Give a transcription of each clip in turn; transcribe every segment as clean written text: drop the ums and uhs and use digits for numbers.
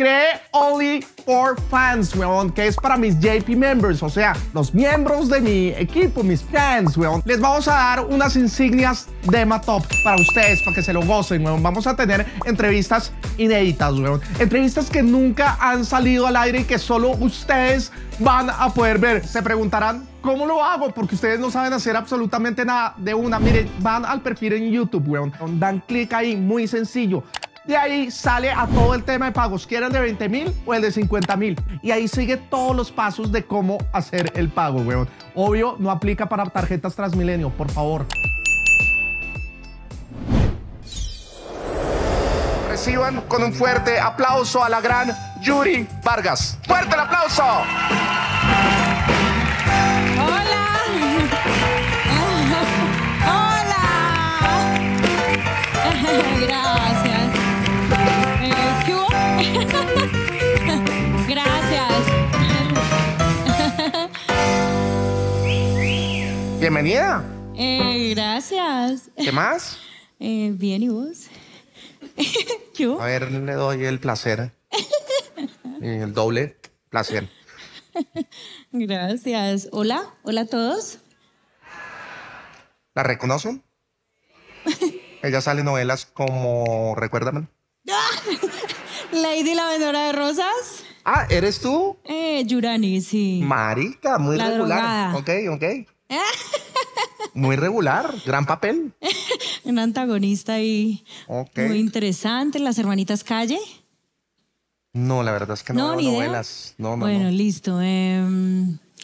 Creé Only for Fans, weón, que es para mis JP Members, o sea, los miembros de mi equipo, mis fans, weón. Les vamos a dar unas insignias de Matop para ustedes, para que se lo gocen, weón. Vamos a tener entrevistas inéditas, weón. Entrevistas que nunca han salido al aire y que solo ustedes van a poder ver. Se preguntarán, ¿cómo lo hago? Porque ustedes no saben hacer absolutamente nada de una. Miren, van al perfil en YouTube, weón. Dan clic ahí, muy sencillo. De ahí sale a todo el tema de pagos, quieran de 20.000 o el de 50.000. Y ahí sigue todos los pasos de cómo hacer el pago, weón. Obvio, no aplica para tarjetas Transmilenio, por favor. Reciban con un fuerte aplauso a la gran Yuri Vargas. ¡Fuerte el aplauso! ¡Hola! ¡Hola! Gracias. Bienvenida. Gracias. ¿Qué más? Bien, ¿y vos? ¿Yo? A ver, le doy el placer. El doble placer. Gracias. Hola, hola a todos. ¿La reconocen? Ella sale en novelas como Recuérdame. Lady La Vendedora de Rosas. Ah, ¿eres tú? Yurani, sí. Marica, muy la regular. Drogada. Ok, ok. Muy regular, gran papel. Un antagonista y okay. Muy interesante. Las Hermanitas Calle. No, la verdad es que no veo novelas. No, bueno, no. Listo.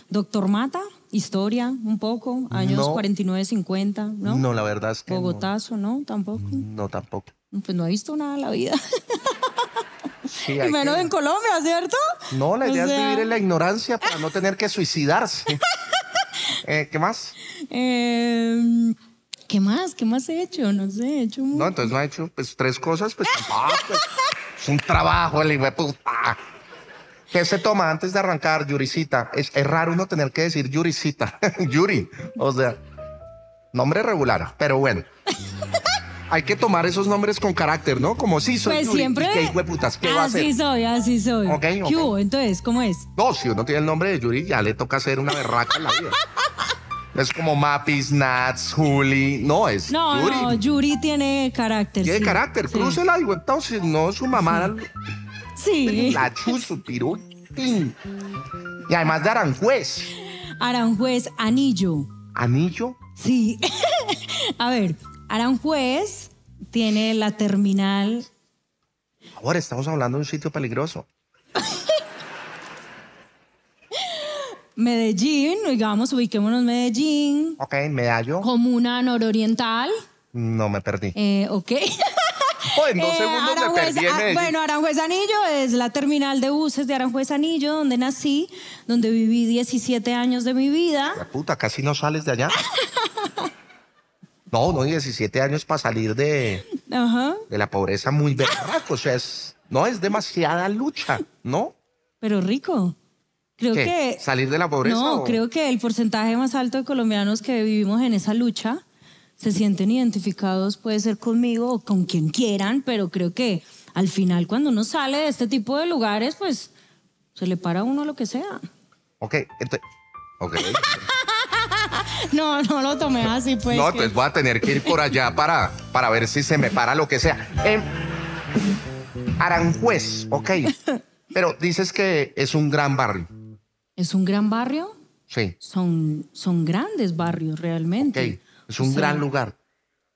Doctor Mata, historia, un poco. Años 49, 50, ¿no? No, la verdad es que Bogotazo, ¿no? Tampoco. No, tampoco. Pues no he visto nada en la vida. Sí, y menos que... en Colombia, ¿cierto? No, la idea es vivir en la ignorancia para no tener que suicidarse. ¿Qué más? ¿Qué más? ¿Qué más he hecho? No sé, he hecho mucho. No, entonces no ha hecho pues, 3 cosas, pues tampoco. Pues, es un trabajo, el hijo de puta. ¿Qué se toma antes de arrancar, Yuricita? Es raro uno tener que decir Yuricita. Yuri, o sea, nombre regular, pero bueno. Hay que tomar esos nombres con carácter, ¿no? Como sí soy pues Yuri, siempre... ¿qué hijo de putas? ¿Qué va a hacer? Así soy, así soy. Okay, okay. ¿Qué hubo? Entonces, ¿cómo es? No, si uno tiene el nombre de Yuri, ya le toca hacer una berraca en la vida. Es como Mapis, Nats, Juli. No, es Yuri. No, Yuri tiene carácter. Tiene carácter. Crúcela y huevón, si no, su mamá. Sí. La chuzo, pirú. Y además de Aranjuez. Aranjuez, anillo. ¿Anillo? Sí. A ver, Aranjuez tiene la terminal. Ahora estamos hablando de un sitio peligroso. Medellín, digamos, ubiquémonos Medellín. Ok, Medallo. Comuna nororiental. No, me perdí. Ok. Oh, en 2 segundos Aranjuez, me perdí en bueno, Aranjuez Anillo es la terminal de buses de Aranjuez Anillo, donde nací, donde viví 17 años de mi vida. La puta, casi no sales de allá. No, 17 años para salir de, de la pobreza muy berraco. O sea, es demasiada lucha, ¿no? Pero rico. Creo que salir de la pobreza. No, creo que el porcentaje más alto de colombianos que vivimos en esa lucha se sienten identificados, puede ser conmigo o con quien quieran, pero creo que al final cuando uno sale de este tipo de lugares, pues se le para a uno lo que sea. Ok, entonces... Okay. No, no lo tomé así, pues. No, pues voy a tener que ir por allá para ver si se me para lo que sea. Aranjuez, ok. Pero dices que es un gran barrio. ¿Es un gran barrio? Sí. Son grandes barrios realmente. Okay. Es un gran lugar.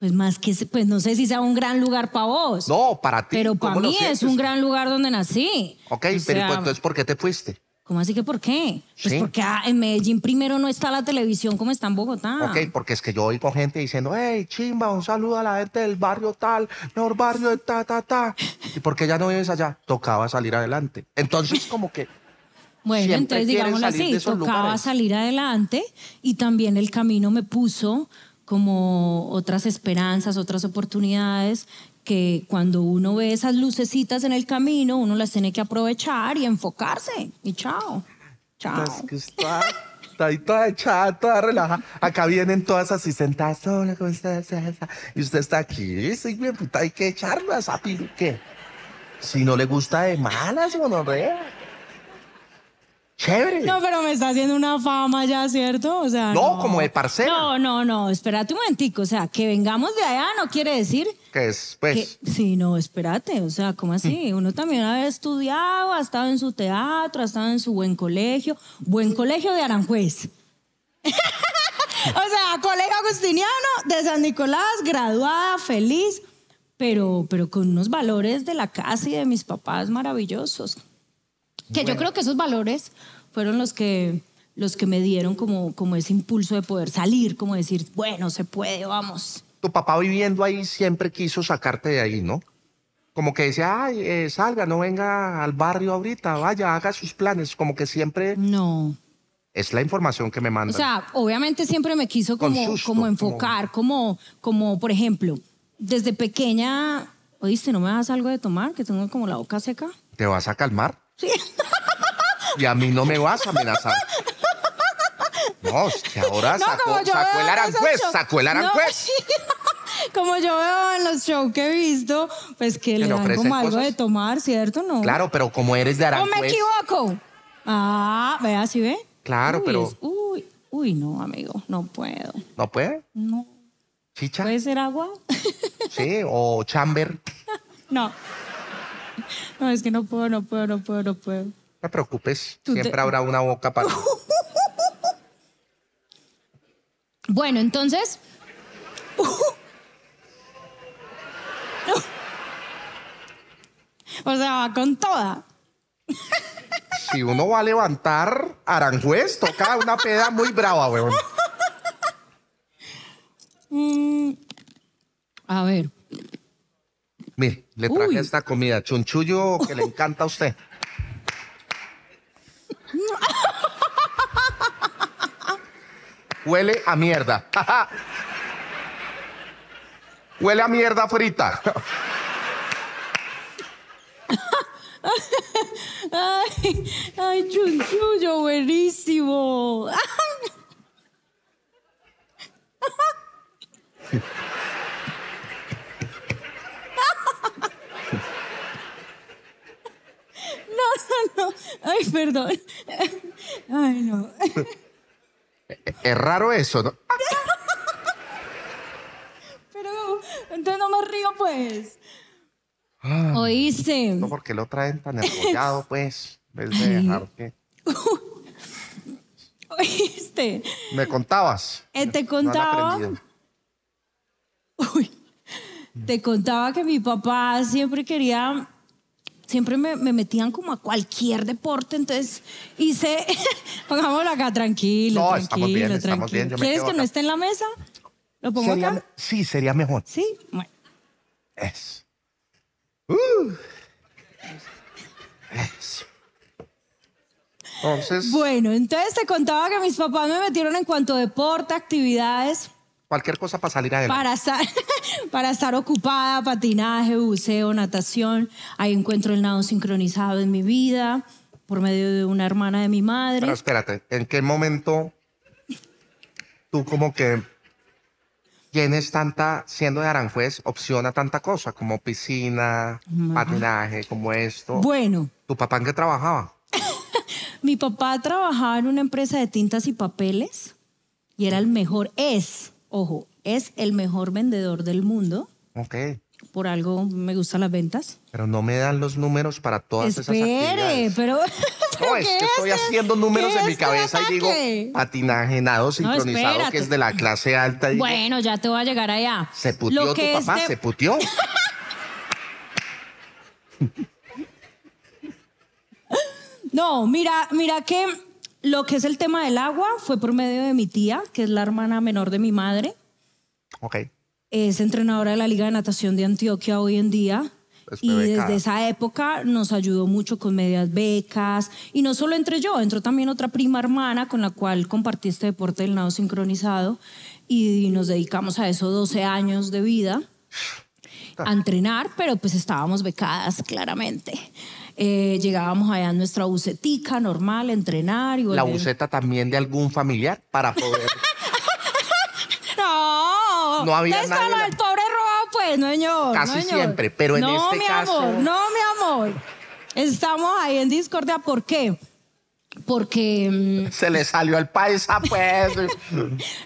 Pues más que, pues no sé si sea un gran lugar para vos. No, para ti. Pero para mí es un gran lugar donde nací. Ok, o sea, pero entonces ¿por qué te fuiste? ¿Cómo así que por qué? Pues porque en Medellín primero no está la televisión como está en Bogotá. Ok, porque es que yo oigo gente diciendo, hey, chimba, un saludo a la gente del barrio tal, mejor barrio de ta. ¿Y por qué ya no vives allá? Tocaba salir adelante. Entonces, como que... Bueno, entonces digámoslo así, tocaba salir adelante y también el camino me puso como otras esperanzas, otras oportunidades que cuando uno ve esas lucecitas en el camino, uno las tiene que aprovechar y enfocarse. Y chao, chao. Es que está ahí toda echada, toda relajada. Acá vienen todas así sentadas, sola, ¿cómo estás? Y usted está aquí, sí, puta, hay que echarlas a piruque. Si no le gusta de malas, gonorrea. Chévere. No, pero me está haciendo una fama ya, ¿cierto? O sea, no, como de parcero. No, espérate un momentico. O sea, que vengamos de allá no quiere decir... ¿Qué es? Pues... Que... Sí, no, espérate. O sea, ¿cómo así? Uno también ha estudiado, ha estado en su teatro, ha estado en su buen colegio de Aranjuez. O sea, colegio agustiniano de San Nicolás, graduada, feliz, pero con unos valores de la casa y de mis papás maravillosos. Que bueno, yo creo que esos valores fueron los que me dieron como ese impulso de poder salir, como decir, bueno, se puede, vamos. Tu papá viviendo ahí siempre quiso sacarte de ahí, ¿no? Como que decía, ay, salga, no venga al barrio ahorita, vaya, haga sus planes, como que siempre... No. Es la información que me mandan. O sea, obviamente siempre me quiso como enfocar, como, por ejemplo, desde pequeña... Oíste, ¿no me das algo de tomar? Que tengo como la boca seca. ¿Te vas a calmar? Sí. Y a mí no me vas a amenazar. No, que ahora sacó el Aranjuez. No. Como yo veo en los shows que he visto, pues que le dan como algo de tomar, ¿cierto? No. Claro, pero como eres de Aranjuez... ¡No me equivoco! Ah, ve, así ve. Claro, uy, pero... Uy, no, amigo, no puedo. ¿No puede? No. ¿Chicha? ¿Puede ser agua? Sí, o chamber. No. No, es que no puedo. No te preocupes, siempre habrá una boca para... Bueno, entonces... O sea, va con toda. Si uno va a levantar Aranjuez, toca una peda muy brava, weón. A ver... Mire, le traje esta comida, chunchullo, que le encanta a usted. Huele a mierda. Huele a mierda frita. Ay, chunchullo, buenísimo. No. Ay, perdón. Ay, no. Es raro eso, ¿no? Pero entonces no me río, pues. Ah, oíste. No, porque lo traen tan enrollado, pues. En vez de dejar que... Oíste. Me contabas. Te contaba. No, te contaba que mi papá siempre quería... Siempre me metían como a cualquier deporte, entonces hice... Pongámoslo acá, tranquilo, no, estamos bien, tranquilo. Yo me ¿Quieres que acá. No esté en la mesa? ¿Lo pongo acá? Sí, sería mejor. Sí, bueno. Eso. Eso. Entonces... Bueno, entonces te contaba que mis papás me metieron en cuanto a deporte, actividades... Cualquier cosa para salir adelante. Para estar ocupada, patinaje, buceo, natación. Ahí encuentro el nado sincronizado en mi vida, por medio de una hermana de mi madre. Pero espérate, ¿en qué momento tú como que tienes tanta, siendo de Aranjuez, opción a tanta cosa? Como piscina, patinaje, como esto. Bueno. ¿Tu papá en qué trabajaba? Mi papá trabajaba en una empresa de tintas y papeles y era el mejor, Ojo, es el mejor vendedor del mundo. Ok. Por algo me gustan las ventas. Pero no me dan los números para todas esas actividades. Pero no, es que estoy haciendo números en mi cabeza y digo, patinaje, nado sincronizado, que es de la clase alta. Y bueno, digo, ya te voy a llegar allá. Se puteó tu papá, se puteó. No, mira que... Lo que es el tema del agua fue por medio de mi tía, que es la hermana menor de mi madre. Ok. Es entrenadora de la Liga de Natación de Antioquia hoy en día. Y desde esa época nos ayudó mucho con medias becas. Y no solo entré yo, entró también otra prima hermana con la cual compartí este deporte del nado sincronizado. Y nos dedicamos a eso 12 años de vida, a entrenar, pero pues estábamos becadas claramente. Llegábamos allá en nuestra bucetica normal, entrenar y volver. ¿La buceta también de algún familiar para poder? No. No había nada. El pobre robado, pues, no, señor. Casi siempre, pero en este caso... No, mi amor, favor. Estamos ahí en discordia, ¿por qué? Porque... Se le salió el paisa, pues.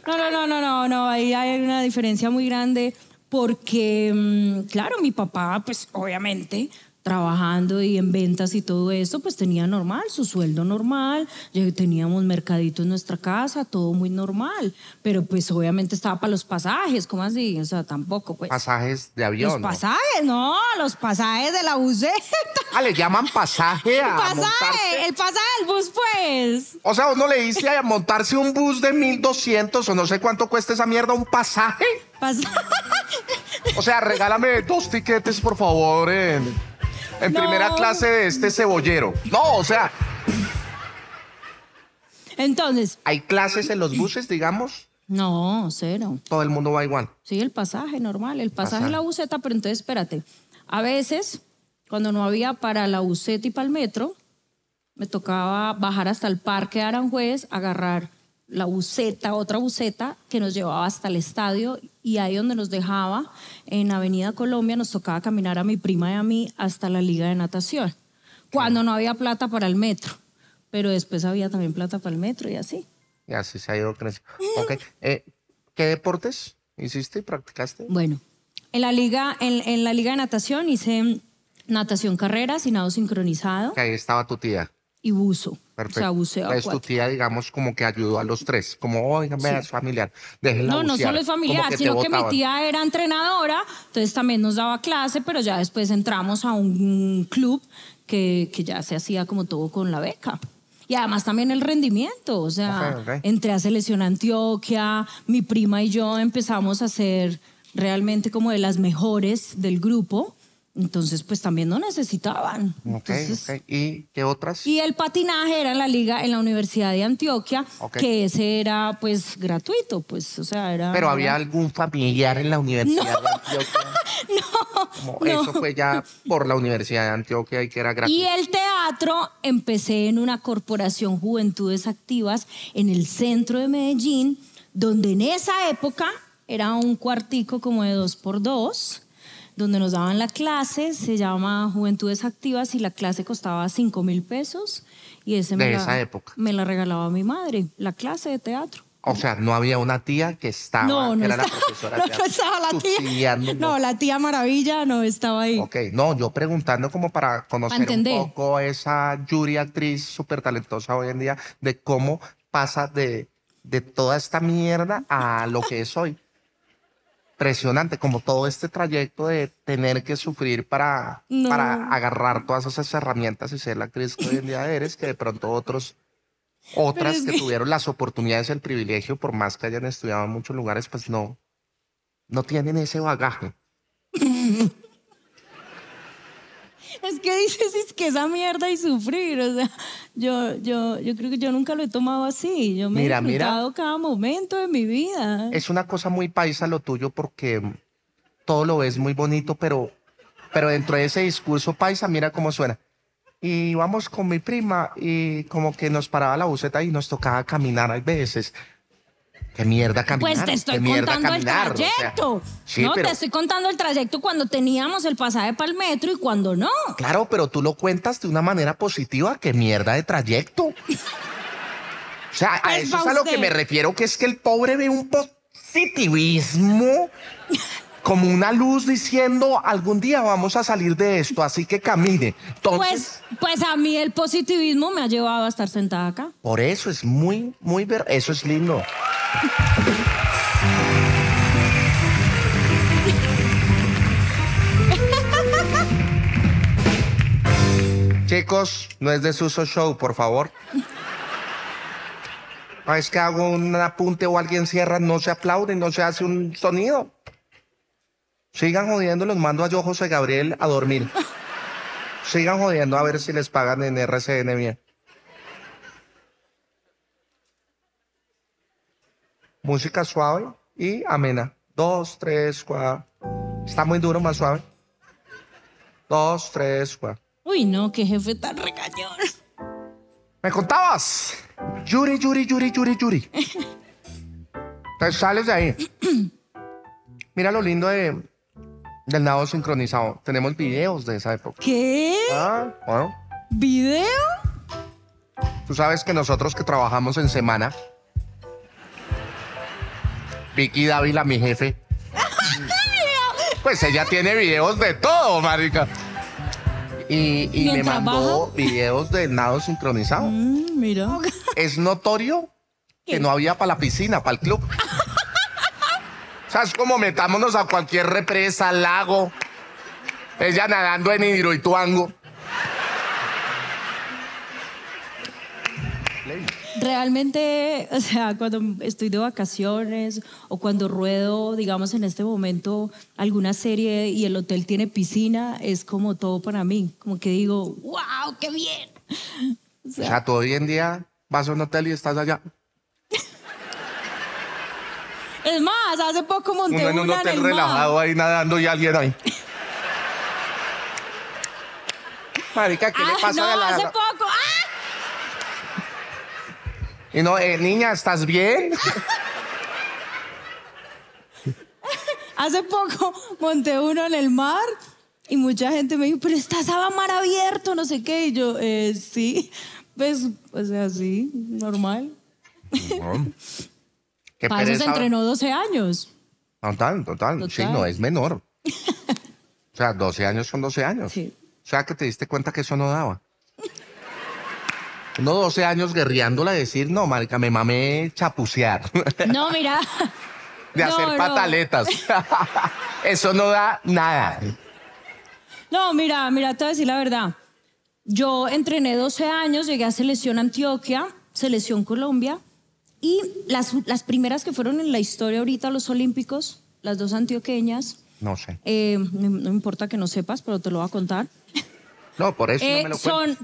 No, ahí hay una diferencia muy grande porque, claro, mi papá, pues obviamente, trabajando y en ventas y todo esto, pues tenía normal, su sueldo normal, teníamos mercadito en nuestra casa, todo muy normal, pero pues obviamente estaba para los pasajes, ¿cómo así? O sea, tampoco, pues. ¿Pasajes de avión? Los pasajes, no, los pasajes de la buseta. Ah, le llaman pasaje a montarse. El pasaje del bus, pues. O sea, uno le dice a montarse un bus de 1.200 o no sé cuánto cuesta esa mierda, un pasaje. Pasaje. O sea, regálame 2 tiquetes, por favor, en primera clase de este cebollero. No, o sea... Entonces... ¿Hay clases en los buses, digamos? No, cero. Todo el mundo va igual. Sí, el pasaje normal, el pasaje en la buseta, pero entonces, espérate. A veces, cuando no había para la buseta y para el metro, me tocaba bajar hasta el parque de Aranjuez, agarrar la buseta, otra buseta, que nos llevaba hasta el estadio, y ahí donde nos dejaba, en Avenida Colombia, nos tocaba caminar a mi prima y a mí hasta la Liga de Natación, cuando no había plata para el metro, pero después había también plata para el metro y así. Y así se ha ido creciendo. Okay. ¿Qué deportes hiciste y practicaste? Bueno, en la Liga de Natación hice natación carreras y nado sincronizado. Que ahí estaba tu tía. Y buzo. Perfecto. O sea, buceo. Entonces tu tía, digamos, como que ayudó a los tres. Como, oiga, sí, es familiar. Déjenla bucear. No solo es familiar, que sino que mi tía era entrenadora, entonces también nos daba clase, pero ya después entramos a un club que ya se hacía como todo con la beca. Y además también el rendimiento, o sea, entré a Selección Antioquia, mi prima y yo empezamos a ser realmente como de las mejores del grupo. Entonces, pues también no necesitaban. Entonces, ¿y qué otras? Y el patinaje era en la liga, en la Universidad de Antioquia, que ese era, pues, gratuito, pues, o sea, era... ¿Pero había algún familiar en la Universidad de Antioquia? No. Eso fue ya por la Universidad de Antioquia y que era gratuito. Y el teatro, empecé en una corporación Juventudes Activas en el centro de Medellín, donde en esa época era un cuartico como de 2x2, donde nos daban la clase, se llama Juventudes Activas, y la clase costaba 5.000 pesos. Y ese de esa época. Me la regalaba mi madre, la clase de teatro. O sea, no había una tía que estaba, la profesora. No estaba la tía. No, la tía Maravilla no estaba ahí. Ok, no, yo preguntando como para conocer un poco esa Yuri, actriz súper talentosa hoy en día, de cómo pasa de toda esta mierda a lo que es hoy. Impresionante, como todo este trayecto de tener que sufrir para agarrar todas esas herramientas y ser la actriz que hoy en día eres, que de pronto otras que tuvieron las oportunidades, el privilegio, por más que hayan estudiado en muchos lugares, pues no tienen ese bagaje. Es que dices, es que esa mierda y sufrir, o sea, yo creo que yo nunca lo he tomado así. Yo me he disfrutado cada momento de mi vida. Es una cosa muy paisa lo tuyo porque todo lo ves muy bonito, pero dentro de ese discurso paisa, mira cómo suena. Y íbamos con mi prima y como que nos paraba la buseta y nos tocaba caminar a veces. ¿Qué mierda caminar? Pues te estoy contando el trayecto. O sea, sí, no, pero... te estoy contando el trayecto cuando teníamos el pasaje para el metro y cuando no. Claro, pero tú lo cuentas de una manera positiva. ¿Qué mierda de trayecto? O sea, pues a eso es a lo que me refiero, que es que el pobre ve un positivismo como una luz diciendo algún día vamos a salir de esto, así que camine. Entonces, pues a mí el positivismo me ha llevado a estar sentada acá. Por eso es muy ver... Eso es lindo. Chicos, no es desuso show, por favor. No es que hago un apunte o alguien cierra, no se aplaude, no se hace un sonido. Sigan jodiendo, los mando a yo, José Gabriel, a dormir. Sigan jodiendo a ver si les pagan en RCN bien. Música suave y amena. 2, 3, 4. Está muy duro, más suave. 2, 3, 4. Uy, no, qué jefe tan regañón. ¿Me contabas? Yuri. Te sales de ahí. Mira lo lindo Del nado sincronizado. Tenemos videos de esa época. ¿Qué? Ah, bueno. ¿Video? Tú sabes que nosotros que trabajamos en semana, Vicky Dávila, mi jefe, pues ella tiene videos de todo, marica. Y me mandó videos de nado sincronizado. Mira. Es notorio que no había para la piscina, para el club. O sea, es como metámonos a cualquier represa, lago. Ella nadando en Hidroituango. Realmente, o sea, cuando estoy de vacaciones o cuando ruedo, digamos, en este momento alguna serie y el hotel tiene piscina, es como todo para mí. Como que digo, wow, qué bien. O sea, tú hoy en día vas a un hotel y estás allá. Es más, hace poco monté uno en un hotel relajado ahí nadando y alguien ahí. Marica, ¿qué le pasa a la hace poco? Y no, niña, ¿estás bien? Hace poco monté uno en el mar y mucha gente me dijo, pero estás a mar abierto, no sé qué. Y yo, sí, pues, o sea, sí, normal. No. ¿Qué para pereza? Eso se entrenó 12 años. Total. Sí, no, es menor. O sea, 12 años son 12 años. Sí. O sea, que te diste cuenta que eso no daba. Uno 12 años guerreándola a decir, no, marica, me mamé chapucear. No, mira. De hacer pataletas. Eso no da nada. No, mira, te voy a decir la verdad. Yo entrené 12 años, llegué a Selección Antioquia, Selección Colombia, y las primeras que fueron en la historia ahorita, los olímpicos, las dos antioqueñas. No sé. No importa que no sepas, pero te lo voy a contar. No, por eso no me lo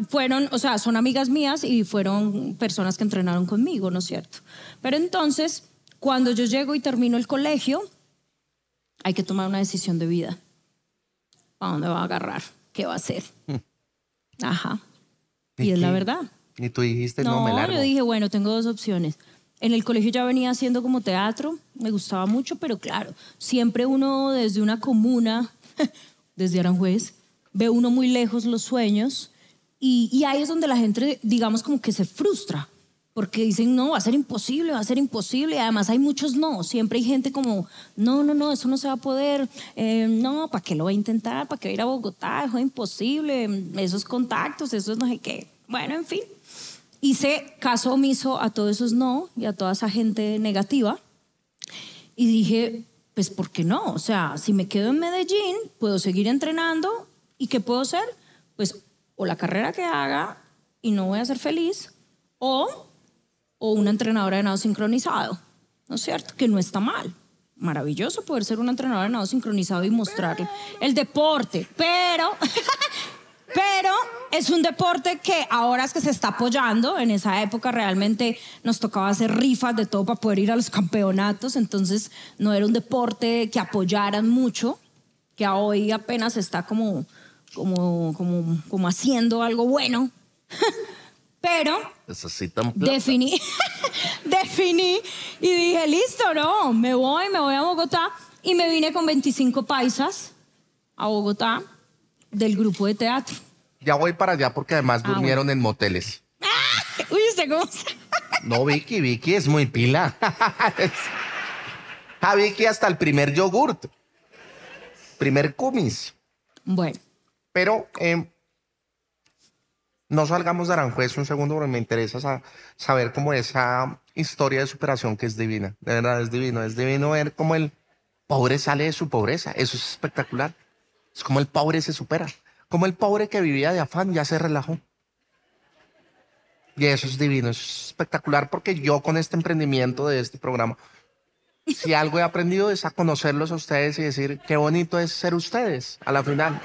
cuento. Son amigas mías y fueron personas que entrenaron conmigo, ¿no es cierto? Pero entonces, cuando yo llego y termino el colegio, hay que tomar una decisión de vida. ¿Para dónde va a agarrar? ¿Qué va a hacer? Ajá. Y es la verdad. Y tú dijiste, no, me largo. No, yo dije, bueno, tengo dos opciones. En el colegio ya venía haciendo como teatro, me gustaba mucho, pero claro, siempre uno desde una comuna, desde Aranjuez, ve uno muy lejos los sueños y ahí es donde la gente, digamos, como que se frustra porque dicen, no, va a ser imposible. Y además hay muchos no, siempre hay gente como, no, eso no se va a poder, no, ¿para qué lo va a intentar? ¿Para qué va a ir a Bogotá? Eso es imposible, esos contactos, eso es no sé qué. Bueno, en fin, hice caso omiso a todos esos no y a toda esa gente negativa y dije, pues, ¿por qué no? O sea, si me quedo en Medellín, puedo seguir entrenando. ¿Y qué puedo ser? Pues o la carrera que haga y no voy a ser feliz o una entrenadora de nado sincronizado, ¿no es cierto? Que no está mal. Maravilloso poder ser una entrenadora de nado sincronizado y mostrarle el deporte. Pero es un deporte que ahora es que se está apoyando. En esa época realmente nos tocaba hacer rifas de todo para poder ir a los campeonatos. Entonces no era un deporte que apoyaran mucho, que hoy apenas está como haciendo algo bueno. Pero definí y dije, listo, no, me voy a Bogotá. Y me vine con 25 paisas a Bogotá del grupo de teatro. Ya voy para allá porque además durmieron en moteles. ¡Ah! Uy, ¿usted cómo sabe? No, Vicky es muy pila. A Vicky hasta el primer yogurt. Primer cumis. Bueno. Pero no salgamos de Aranjuez un segundo porque me interesa saber cómo esa historia de superación que es divina. De verdad, es divino. Es divino ver cómo el pobre sale de su pobreza. Eso es espectacular. Es como el pobre se supera. Como el pobre que vivía de afán ya se relajó. Y eso es divino. Eso es espectacular porque yo con este emprendimiento de este programa... Si algo he aprendido es a conocerlos a ustedes y decir qué bonito es ser ustedes a la final.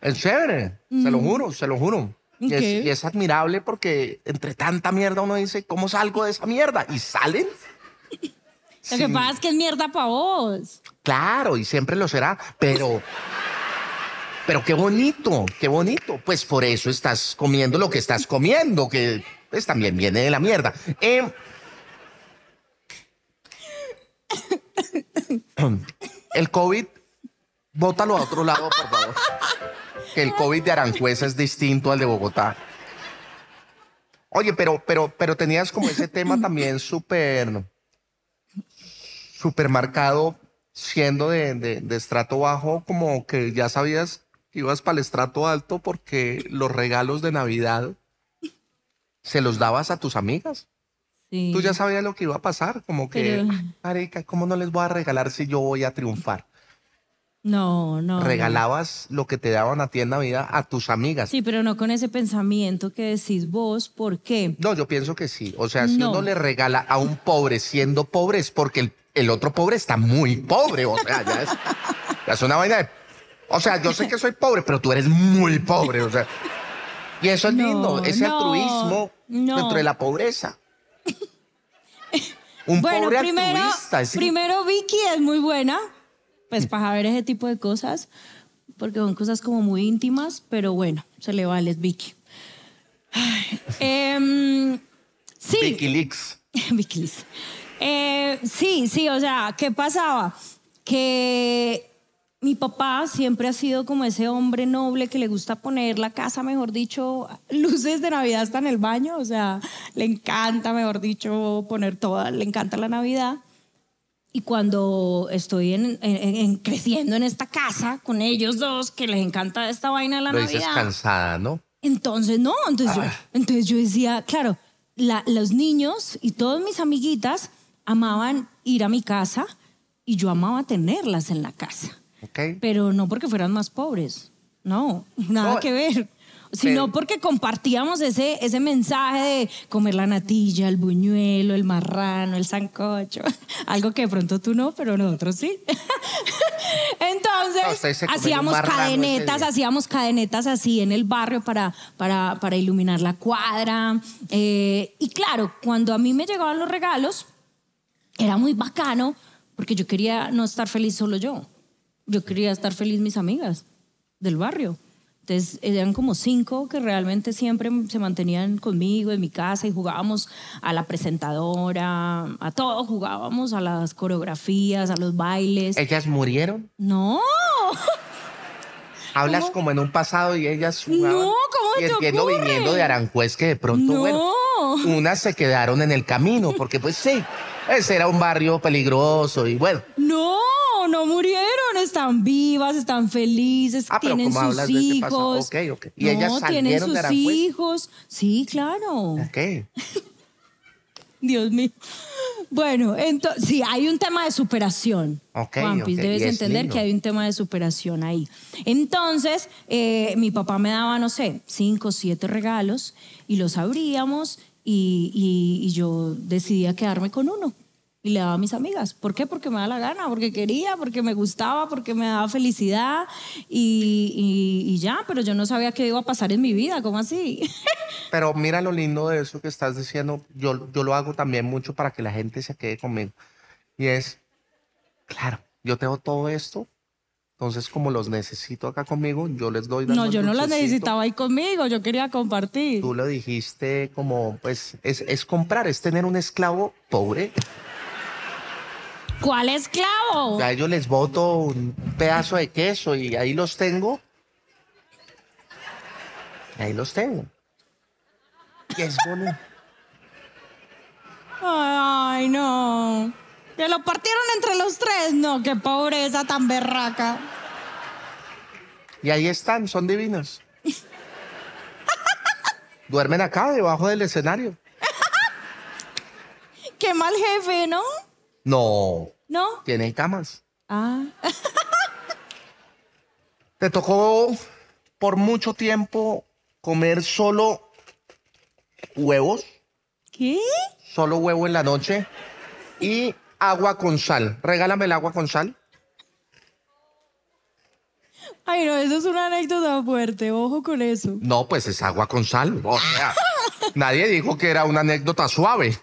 Es chévere, se lo juro. Okay. Y es admirable porque entre tanta mierda uno dice, ¿cómo salgo de esa mierda? Y salen. Lo que pasa es que es mierda para vos. Claro, y siempre lo será, pero qué bonito. Pues por eso estás comiendo lo que estás comiendo, que pues, también viene de la mierda. El COVID Bótalo a otro lado, por favor. Que el COVID de Aranjuez es distinto al de Bogotá. Oye, pero tenías como ese tema también súper marcado, siendo de estrato bajo, como que ya sabías que ibas para el estrato alto porque los regalos de Navidad se los dabas a tus amigas. Sí. Tú ya sabías lo que iba a pasar, como que, marica, ¿cómo no les voy a regalar si yo voy a triunfar? No. Regalabas lo que te daban a ti en Navidad a tus amigas. Sí, pero no con ese pensamiento que decís vos, ¿por qué? No, yo pienso que sí. O sea, si uno le regala a un pobre siendo pobre es porque el otro pobre está muy pobre. O sea, ya es una vaina de... O sea, yo sé que soy pobre, pero tú eres muy pobre. O sea, y eso es lindo, ese altruismo dentro de la pobreza. Un pobre altruista. Primero, Vicky es muy buena. Pues para ver ese tipo de cosas, porque son cosas como muy íntimas, pero bueno, se le vale, es Vicky. Sí. Vicky Leaks. Vicky Leaks. Sí, o sea, ¿qué pasaba? Que mi papá siempre ha sido como ese hombre noble que le gusta poner la casa, mejor dicho, luces de Navidad hasta en el baño, o sea, le encanta, mejor dicho, poner toda, le encanta la Navidad. Y cuando estoy creciendo en esta casa con ellos dos, que les encanta esta vaina de la Navidad. Lo dices cansada, ¿no? Entonces, no. Entonces yo decía, claro, los niños y todas mis amiguitas amaban ir a mi casa y yo amaba tenerlas en la casa. Okay. Pero no porque fueran más pobres. No, nada que ver. Sino porque compartíamos ese mensaje de comer la natilla, el buñuelo, el marrano, el sancocho. Algo que de pronto tú no, pero nosotros sí. Entonces hacíamos cadenetas así en el barrio para iluminar la cuadra. Y claro, cuando a mí me llegaban los regalos, era muy bacano porque yo quería no estar feliz solo yo. Yo quería estar feliz mis amigas del barrio. Entonces eran como 5 que realmente siempre se mantenían conmigo en mi casa y jugábamos a la presentadora, a todo, jugábamos a las coreografías, a los bailes. ¿Ellas murieron? No. Hablas como en un pasado y ellas jugaban. No, ¿cómo te ocurre? Entiendo viniendo de Aranjuez que de pronto, bueno, unas se quedaron en el camino porque pues sí, ese era un barrio peligroso y bueno. No murieron, están vivas, están felices, tienen sus hijos. Okay. ¿Y ellas salieron de Aranjuez? Tienen sus hijos. Sí, claro. Ok. Dios mío. Bueno, entonces, sí, hay un tema de superación. Juanpis, debes entender que hay un tema de superación ahí. Entonces, mi papá me daba, no sé, 5 o 7 regalos y los abríamos y yo decidía quedarme con uno. Y le daba a mis amigas. ¿Por qué? Porque me daba la gana, porque quería, porque me gustaba, porque me daba felicidad y ya. Pero yo no sabía qué iba a pasar en mi vida, ¿cómo así? Pero mira lo lindo de eso que estás diciendo. Yo lo hago también mucho para que la gente se quede conmigo. Y es, claro, yo tengo todo esto, entonces como los necesito acá conmigo, yo les doy. No, yo no las necesitaba ahí conmigo, yo quería compartir. Tú lo dijiste como, pues, es comprar, es tener un esclavo pobre. ¿Cuál esclavo? A ellos les boto un pedazo de queso y ahí los tengo. Y es bonito. Ay, no. Que lo partieron entre los tres. No, qué pobreza tan berraca. Y ahí están, son divinos. Duermen acá, debajo del escenario. Qué mal jefe, ¿no? No. ¿No? Tienen camas. Ah. ¿Te tocó por mucho tiempo comer solo huevos? ¿Qué? Solo huevo en la noche y agua con sal. Regálame el agua con sal. Ay, no, eso es una anécdota fuerte. Ojo con eso. No, pues es agua con sal. O sea, nadie dijo que era una anécdota suave.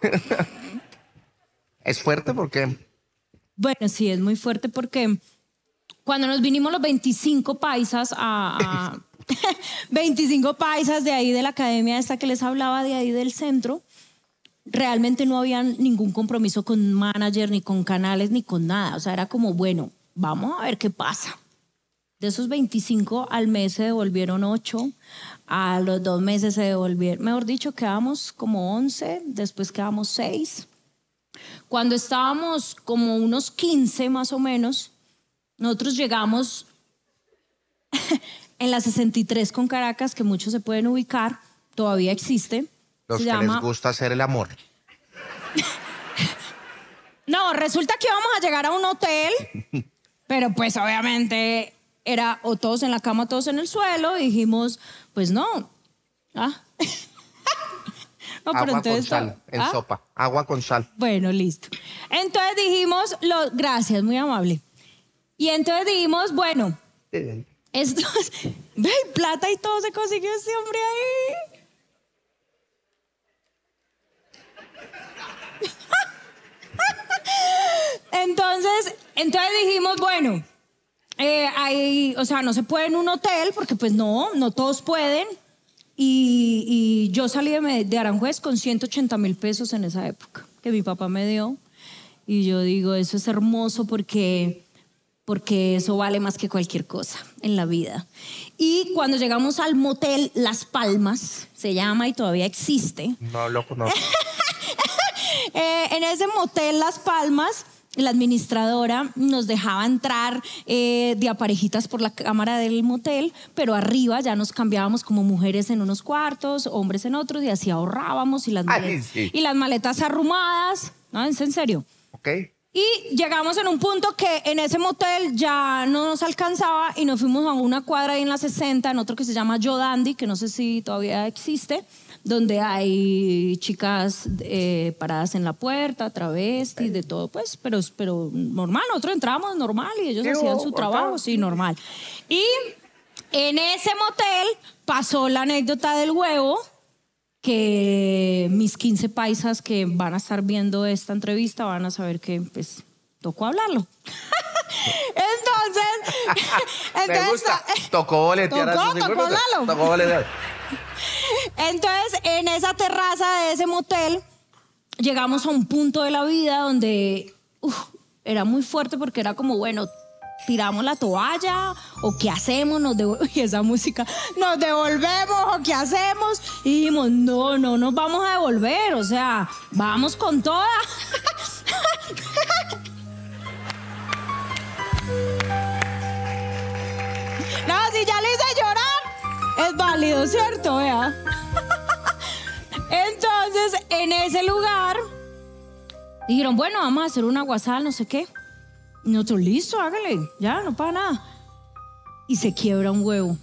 ¿Es fuerte? ¿Por qué? Bueno, sí, es muy fuerte porque cuando nos vinimos los 25 paisas a 25 paisas de ahí de la academia esta que les hablaba, de ahí del centro, realmente no había ningún compromiso con manager, ni con canales, ni con nada. O sea, era como, bueno, vamos a ver qué pasa. De esos 25 al mes se devolvieron 8, a los 2 meses se devolvieron, mejor dicho, quedamos como 11, después quedamos 6. Cuando estábamos como unos 15 más o menos, nosotros llegamos en la 63 con Caracas, que muchos se pueden ubicar, todavía existe. Los que les gusta hacer el amor. No, resulta que íbamos a llegar a un hotel, pero pues obviamente era o todos en la cama, todos en el suelo, y dijimos, pues no. Ah. No, agua pero entonces, con sal, en sopa, agua con sal. Bueno, listo. Entonces dijimos, gracias, muy amable. Y entonces dijimos, bueno, estos, ve, plata y todo se consiguió ese hombre ahí. Entonces dijimos, bueno, ahí, o sea, no se puede en un hotel porque pues no todos pueden. Y yo salí de Aranjuez con 180.000 pesos en esa época que mi papá me dio. Y yo digo, eso es hermoso porque eso vale más que cualquier cosa en la vida. Y cuando llegamos al motel Las Palmas, se llama y todavía existe. No lo conozco. En ese motel Las Palmas, la administradora nos dejaba entrar de aparejitas por la cámara del motel, pero arriba ya nos cambiábamos como mujeres en unos cuartos, hombres en otros, y así ahorrábamos y las maletas, sí. Y las maletas arrumadas. No, es en serio. Okay. Y llegamos en un punto que en ese motel ya no nos alcanzaba y nos fuimos a una cuadra ahí en la 60, en otro que se llama Yodandi, que no sé si todavía existe, donde hay chicas paradas en la puerta, travestis, de todo, pues, pero normal, nosotros entrábamos normal y ellos hacían su trabajo, sí, normal. Y en ese motel pasó la anécdota del huevo, que mis 15 paisas que van a estar viendo esta entrevista van a saber que, pues, tocó hablarlo. Entonces... Me gusta. Tocó boletear. Tocó hablarlo. Tocó boletear. Entonces, en esa terraza de ese motel, llegamos a un punto de la vida donde era muy fuerte porque era como, bueno, tiramos la toalla o qué hacemos, y esa música, nos devolvemos o qué hacemos. Y dijimos, no nos vamos a devolver, o sea, vamos con toda. No, si ya le hice llorar. Es válido, ¿cierto? Vea. Entonces, en ese lugar, dijeron, bueno, vamos a hacer una guasada, no sé qué. Y nosotros, listo, hágale, ya, no pasa nada. Y se quiebra un huevo.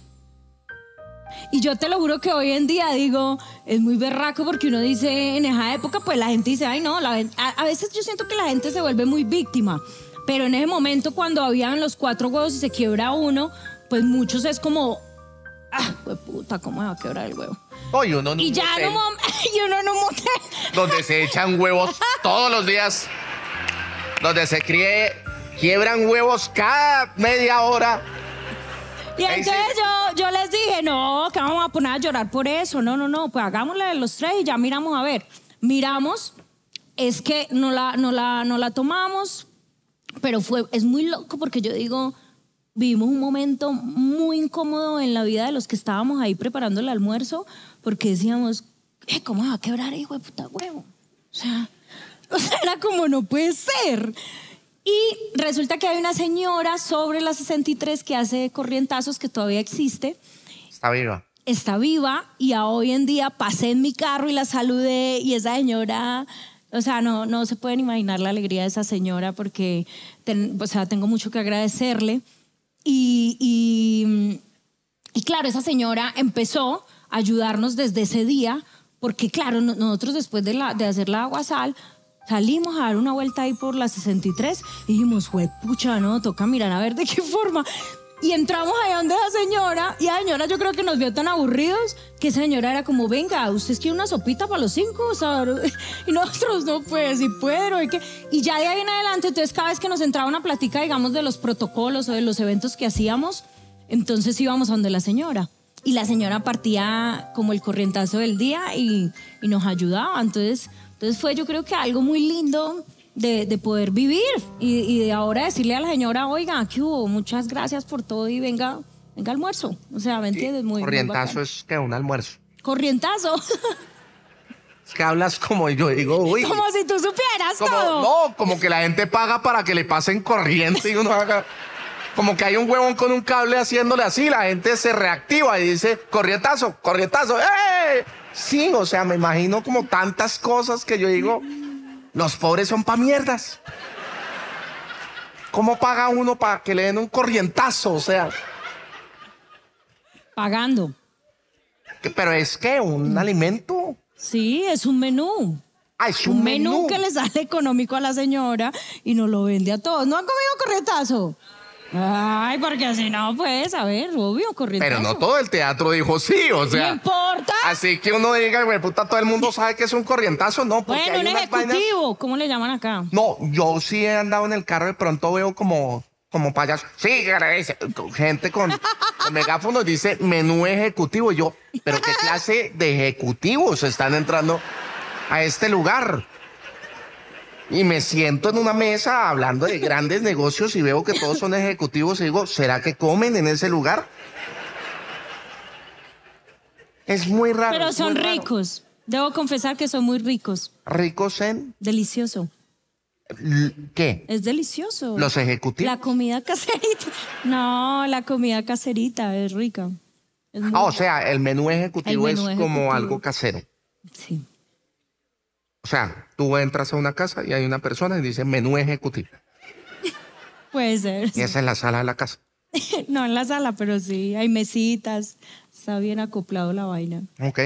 Y yo te lo juro que hoy en día, digo, es muy berraco porque uno dice, en esa época, pues la gente dice, ay, no, a veces yo siento que la gente se vuelve muy víctima. Pero en ese momento, cuando habían los 4 huevos y se quiebra uno, pues muchos es como... Ah, pues puta, ¿cómo me va a quebrar el huevo? No, y uno en un motel. Y uno en un motel. Donde se echan huevos todos los días. Donde se quiebran huevos cada media hora. Y entonces yo les dije, no, que vamos a poner a llorar por eso. No, pues hagámosle de los 3 y ya miramos a ver. Miramos, es que no la tomamos, pero es muy loco porque yo digo... Vivimos un momento muy incómodo en la vida de los que estábamos ahí preparando el almuerzo porque decíamos, ¿cómo se va a quebrar el hijo de puta huevo? O sea, era como, no puede ser. Y resulta que hay una señora sobre la 63 que hace corrientazos, que todavía existe. Está viva. Está viva, y a hoy en día pasé en mi carro y la saludé, y esa señora... O sea, no se pueden imaginar la alegría de esa señora porque o sea, tengo mucho que agradecerle. Y claro, esa señora empezó a ayudarnos desde ese día, porque claro, nosotros después de hacer la aguasal, salimos a dar una vuelta ahí por la 63 y dijimos, juepucha, no, toca mirar a ver de qué forma. Y entramos ahí donde esa señora, y la señora yo creo que nos vio tan aburridos que esa señora era como, venga, ¿ustedes quieren una sopita para los 5? ¿Sabes? Y nosotros, no, pues, si puedo. Y ya de ahí en adelante, entonces cada vez que nos entraba una plática, digamos, de los protocolos o de los eventos que hacíamos, entonces íbamos a donde la señora. Y la señora partía como el corrientazo del día y nos ayudaba. Entonces fue, yo creo que algo muy lindo de poder vivir y de ahora decirle a la señora, oiga, aquí hubo, muchas gracias por todo y venga, venga almuerzo. O sea, ¿me entiendes? Muy, corrientazo muy es que un almuerzo. Corrientazo. Es que hablas como yo digo, uy. Como si tú supieras como, todo. No, como que la gente paga para que le pasen corriente y uno haga... Como que hay un huevón con un cable haciéndole así, la gente se reactiva y dice, corrientazo, corrientazo, ¡eh! Sí, o sea, me imagino como tantas cosas que yo digo, los pobres son pa' mierdas. ¿Cómo paga uno para que le den un corrientazo? O sea... Pagando. Pero es que un alimento... Sí, es un menú. Ah, es un menú que le sale económico a la señora y nos lo vende a todos. ¿No han comido corrientazo? Ay, porque si no, pues, a ver, obvio, corrientazo. Pero no todo el teatro dijo sí, o sea. No importa. Así que uno diga, güey, puta, todo el mundo sabe que es un corrientazo, no. Porque bueno, un ejecutivo, vainas... ¿cómo le llaman acá? No, yo sí he andado en el carro y pronto veo como payaso. Sí, gente con megáfonos dice menú ejecutivo. Y yo, pero ¿qué clase de ejecutivos están entrando a este lugar? Y me siento en una mesa hablando de grandes negocios y veo que todos son ejecutivos y digo, ¿será que comen en ese lugar? Es muy raro. Pero son ricos. Debo confesar que son muy ricos. ¿Ricos en? Delicioso. ¿Qué? Es delicioso. ¿Los ejecutivos? La comida caserita. No, la comida caserita es rica. Es muy rica. O sea, el menú ejecutivo es como algo casero. Sí. O sea, tú entras a una casa y hay una persona y dice menú ejecutivo. Puede ser. Y esa es la sala de la casa. No en la sala, pero sí, hay mesitas, está bien acoplado la vaina. Ok.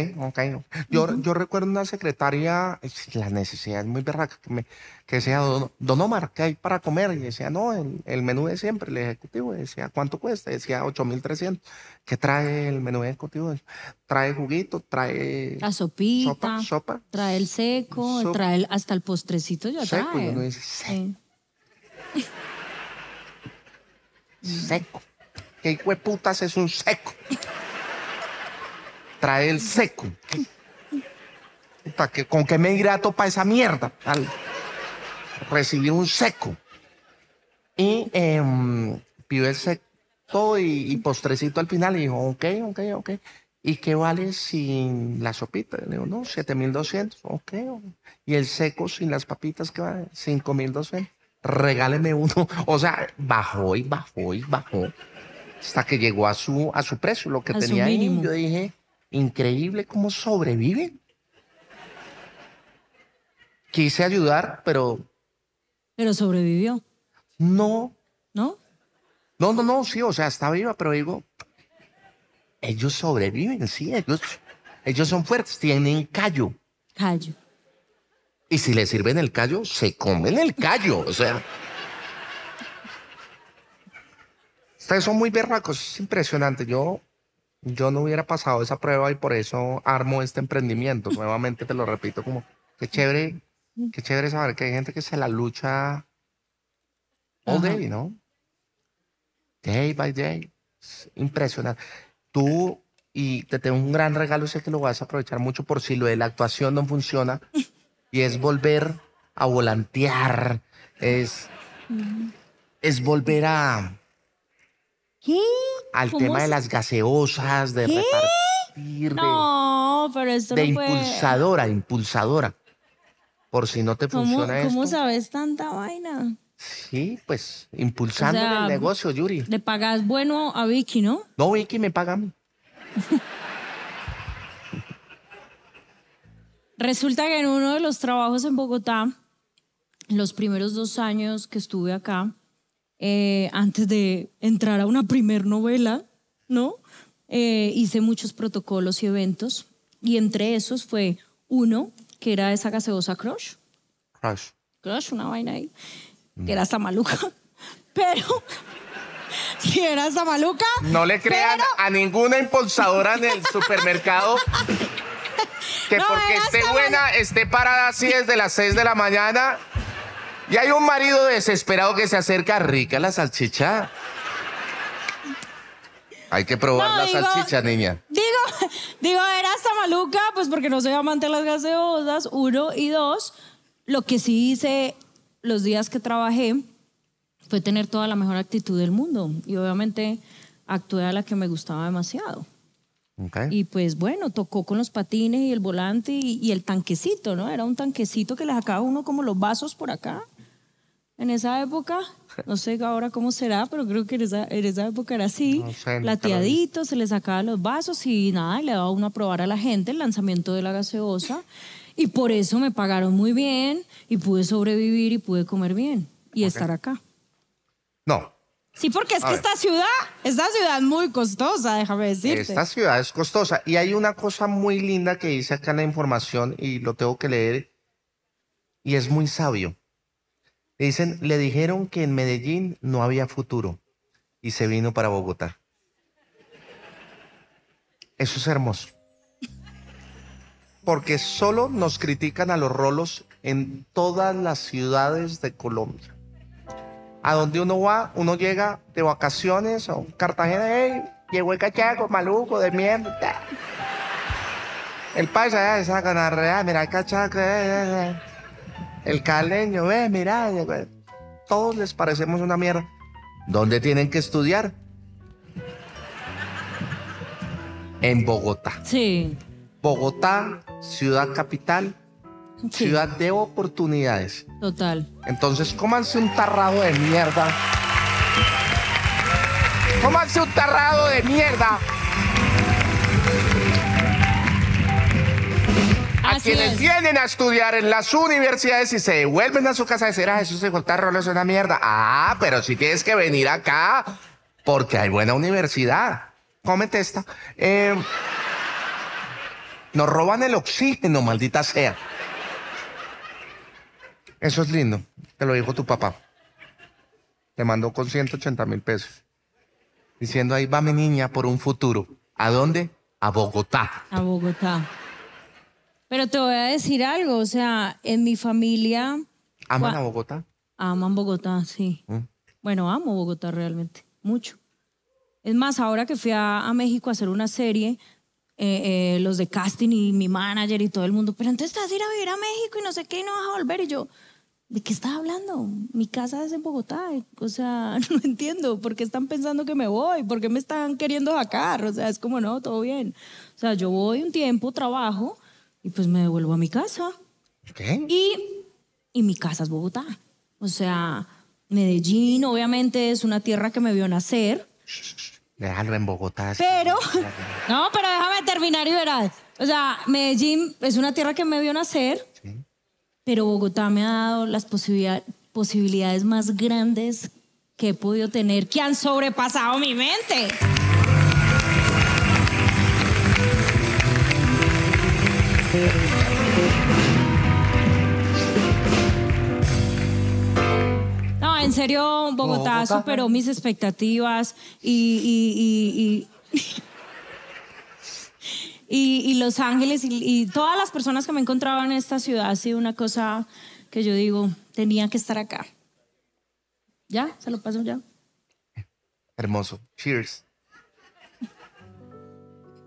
Yo recuerdo una secretaria, la necesidad es muy berraca, que decía, don Omar, ¿qué hay para comer? Y decía, no, el menú de siempre, el ejecutivo. Y decía, ¿cuánto cuesta? Y decía, 8.300. ¿Qué trae el menú ejecutivo? Trae juguito, trae... La sopita. Sopa. Trae el seco, trae hasta el postrecito ya seco, trae. Y uno dice, seco. ¿Qué hijo de putas es un seco? Trae el seco. ¿Con qué me hidrato para esa mierda? Al recibir un seco. Y pidió el seco y postrecito al final. Y dijo, ok. ¿Y qué vale sin la sopita? Le digo, no, 7.200. Ok. ¿Y el seco sin las papitas qué vale? 5.200. Regáleme uno. O sea, bajó. Hasta que llegó a su precio, lo que tenía ahí. Yo dije, increíble cómo sobreviven. Quise ayudar, pero... Pero sobrevivió. No. ¿No? No, sí, o sea, está viva, pero digo, ellos sobreviven, sí, ellos son fuertes, tienen callo. Callo. Y si les sirven el callo, se comen el callo, o sea. Ustedes son muy berracos, es impresionante. Yo no hubiera pasado esa prueba y por eso armo este emprendimiento. Nuevamente te lo repito, como qué chévere saber que hay gente que se la lucha all day, ¿no? Day by day. Es impresionante. Tú, y te tengo un gran regalo, sé que lo vas a aprovechar mucho por si lo de la actuación no funciona. Y es volver a volantear, es volver a... ¿Qué? Al tema de las gaseosas, de ¿qué? Repartir, no, pero esto de no impulsadora. Por si no te funciona eso. ¿Cómo sabes tanta vaina? Sí, pues, impulsando, o sea, el negocio, Yuri. Le pagas bueno a Vicky, ¿no? No, Vicky me paga a mí. Resulta que en uno de los trabajos en Bogotá, los primeros 2 años que estuve acá, antes de entrar a una primer novela, ¿no? Hice muchos protocolos y eventos, y entre esos fue uno que era esa gaseosa Crush. Crush, una vaina ahí, que era hasta maluca, pero... Si era hasta maluca... No le crean a ninguna impulsadora en el supermercado... Que no, porque esté buena, esté parada así desde las 6 de la mañana y hay un marido desesperado que se acerca, rica la salchicha. Hay que probar la salchicha, niña. Digo, era hasta maluca, pues porque no soy amante de las gaseosas, 1, y 2, lo que sí hice los días que trabajé fue tener toda la mejor actitud del mundo y obviamente actué a la que me gustaba demasiado. Okay. Y pues bueno, tocó con los patines y el volante y el tanquecito, ¿no? Era un tanquecito que le sacaba uno como los vasos por acá. En esa época, no sé ahora cómo será, pero creo que en esa época era así, no sé, plateadito, se le sacaba los vasos y nada, y le daba uno a probar a la gente el lanzamiento de la gaseosa. Y por eso me pagaron muy bien y pude sobrevivir y pude comer bien y estar acá. No. Sí, porque es que esta ciudad es muy costosa, déjame decirte. Esta ciudad es costosa. Y hay una cosa muy linda que dice acá en la información y lo tengo que leer y es muy sabio. Dicen, le dijeron que en Medellín no había futuro y se vino para Bogotá. Eso es hermoso. Porque solo nos critican a los rolos en todas las ciudades de Colombia. A donde uno va, uno llega de vacaciones a Cartagena, hey, llegó el cachaco, maluco, de mierda. El paisa, esa ganarrea, mira el cachaco, el caleño, ve, mira, todos les parecemos una mierda. ¿Dónde tienen que estudiar? En Bogotá. Sí. Bogotá, ciudad capital, sí. Ciudad de oportunidades. Total. Entonces, cómanse un tarrado de mierda. Cómanse un tarrado de mierda. A quienes vienen a estudiar en las universidades y se devuelven a su casa a decir, ah, eso se corta rolo, es una mierda. Ah, pero si tienes que venir acá porque hay buena universidad. Cómete esta. Nos roban el oxígeno, maldita sea. Eso es lindo. Te lo dijo tu papá. Te mandó con 180.000 pesos. Diciendo, ahí va mi niña por un futuro. ¿A dónde? A Bogotá. A Bogotá. Pero te voy a decir algo, o sea, en mi familia... ¿Aman a Bogotá? Aman Bogotá, sí. ¿Mm? Bueno, amo Bogotá realmente, mucho. Es más, ahora que fui a México a hacer una serie, los de casting y mi manager y todo el mundo, pero entonces te vas a ir a vivir a México y no sé qué y no vas a volver. Y yo, ¿de qué estás hablando? Mi casa es en Bogotá, o sea, no entiendo. ¿Por qué están pensando que me voy? ¿Por qué me están queriendo sacar? O sea, es como, no, todo bien. O sea, yo voy un tiempo, trabajo... Y pues me devuelvo a mi casa. ¿Qué? Y mi casa es Bogotá. O sea, Medellín obviamente es una tierra que me vio nacer. Déjalo en Bogotá. Pero, no, pero déjame terminar y verás. O sea, Medellín es una tierra que me vio nacer, sí. Pero Bogotá me ha dado las posibilidades más grandes que he podido tener, que han sobrepasado mi mente. No, en serio, Bogotá superó mis expectativas y Los Ángeles y todas las personas que me encontraba en esta ciudad ha sido una cosa que yo digo, tenía que estar acá. ¿Ya? ¿Se lo paso ya? Hermoso. Cheers.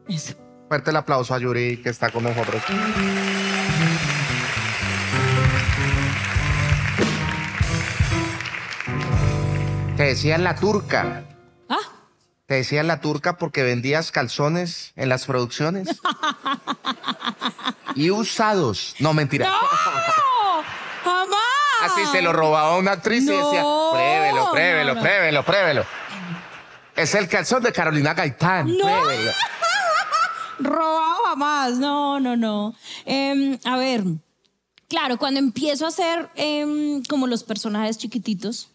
Eso. Fuerte el aplauso a Yuri, que está con nosotros. Te decían la turca. ¿Ah? Te decían la turca porque vendías calzones en las producciones. Y usados. No, mentira. ¡No! ¡Jamás! Así se lo robaba una actriz y decía, pruébelo. Es el calzón de Carolina Gaitán. ¡No! Pruébelo. Robado jamás, no. A ver, claro, cuando empiezo a hacer como los personajes chiquititos,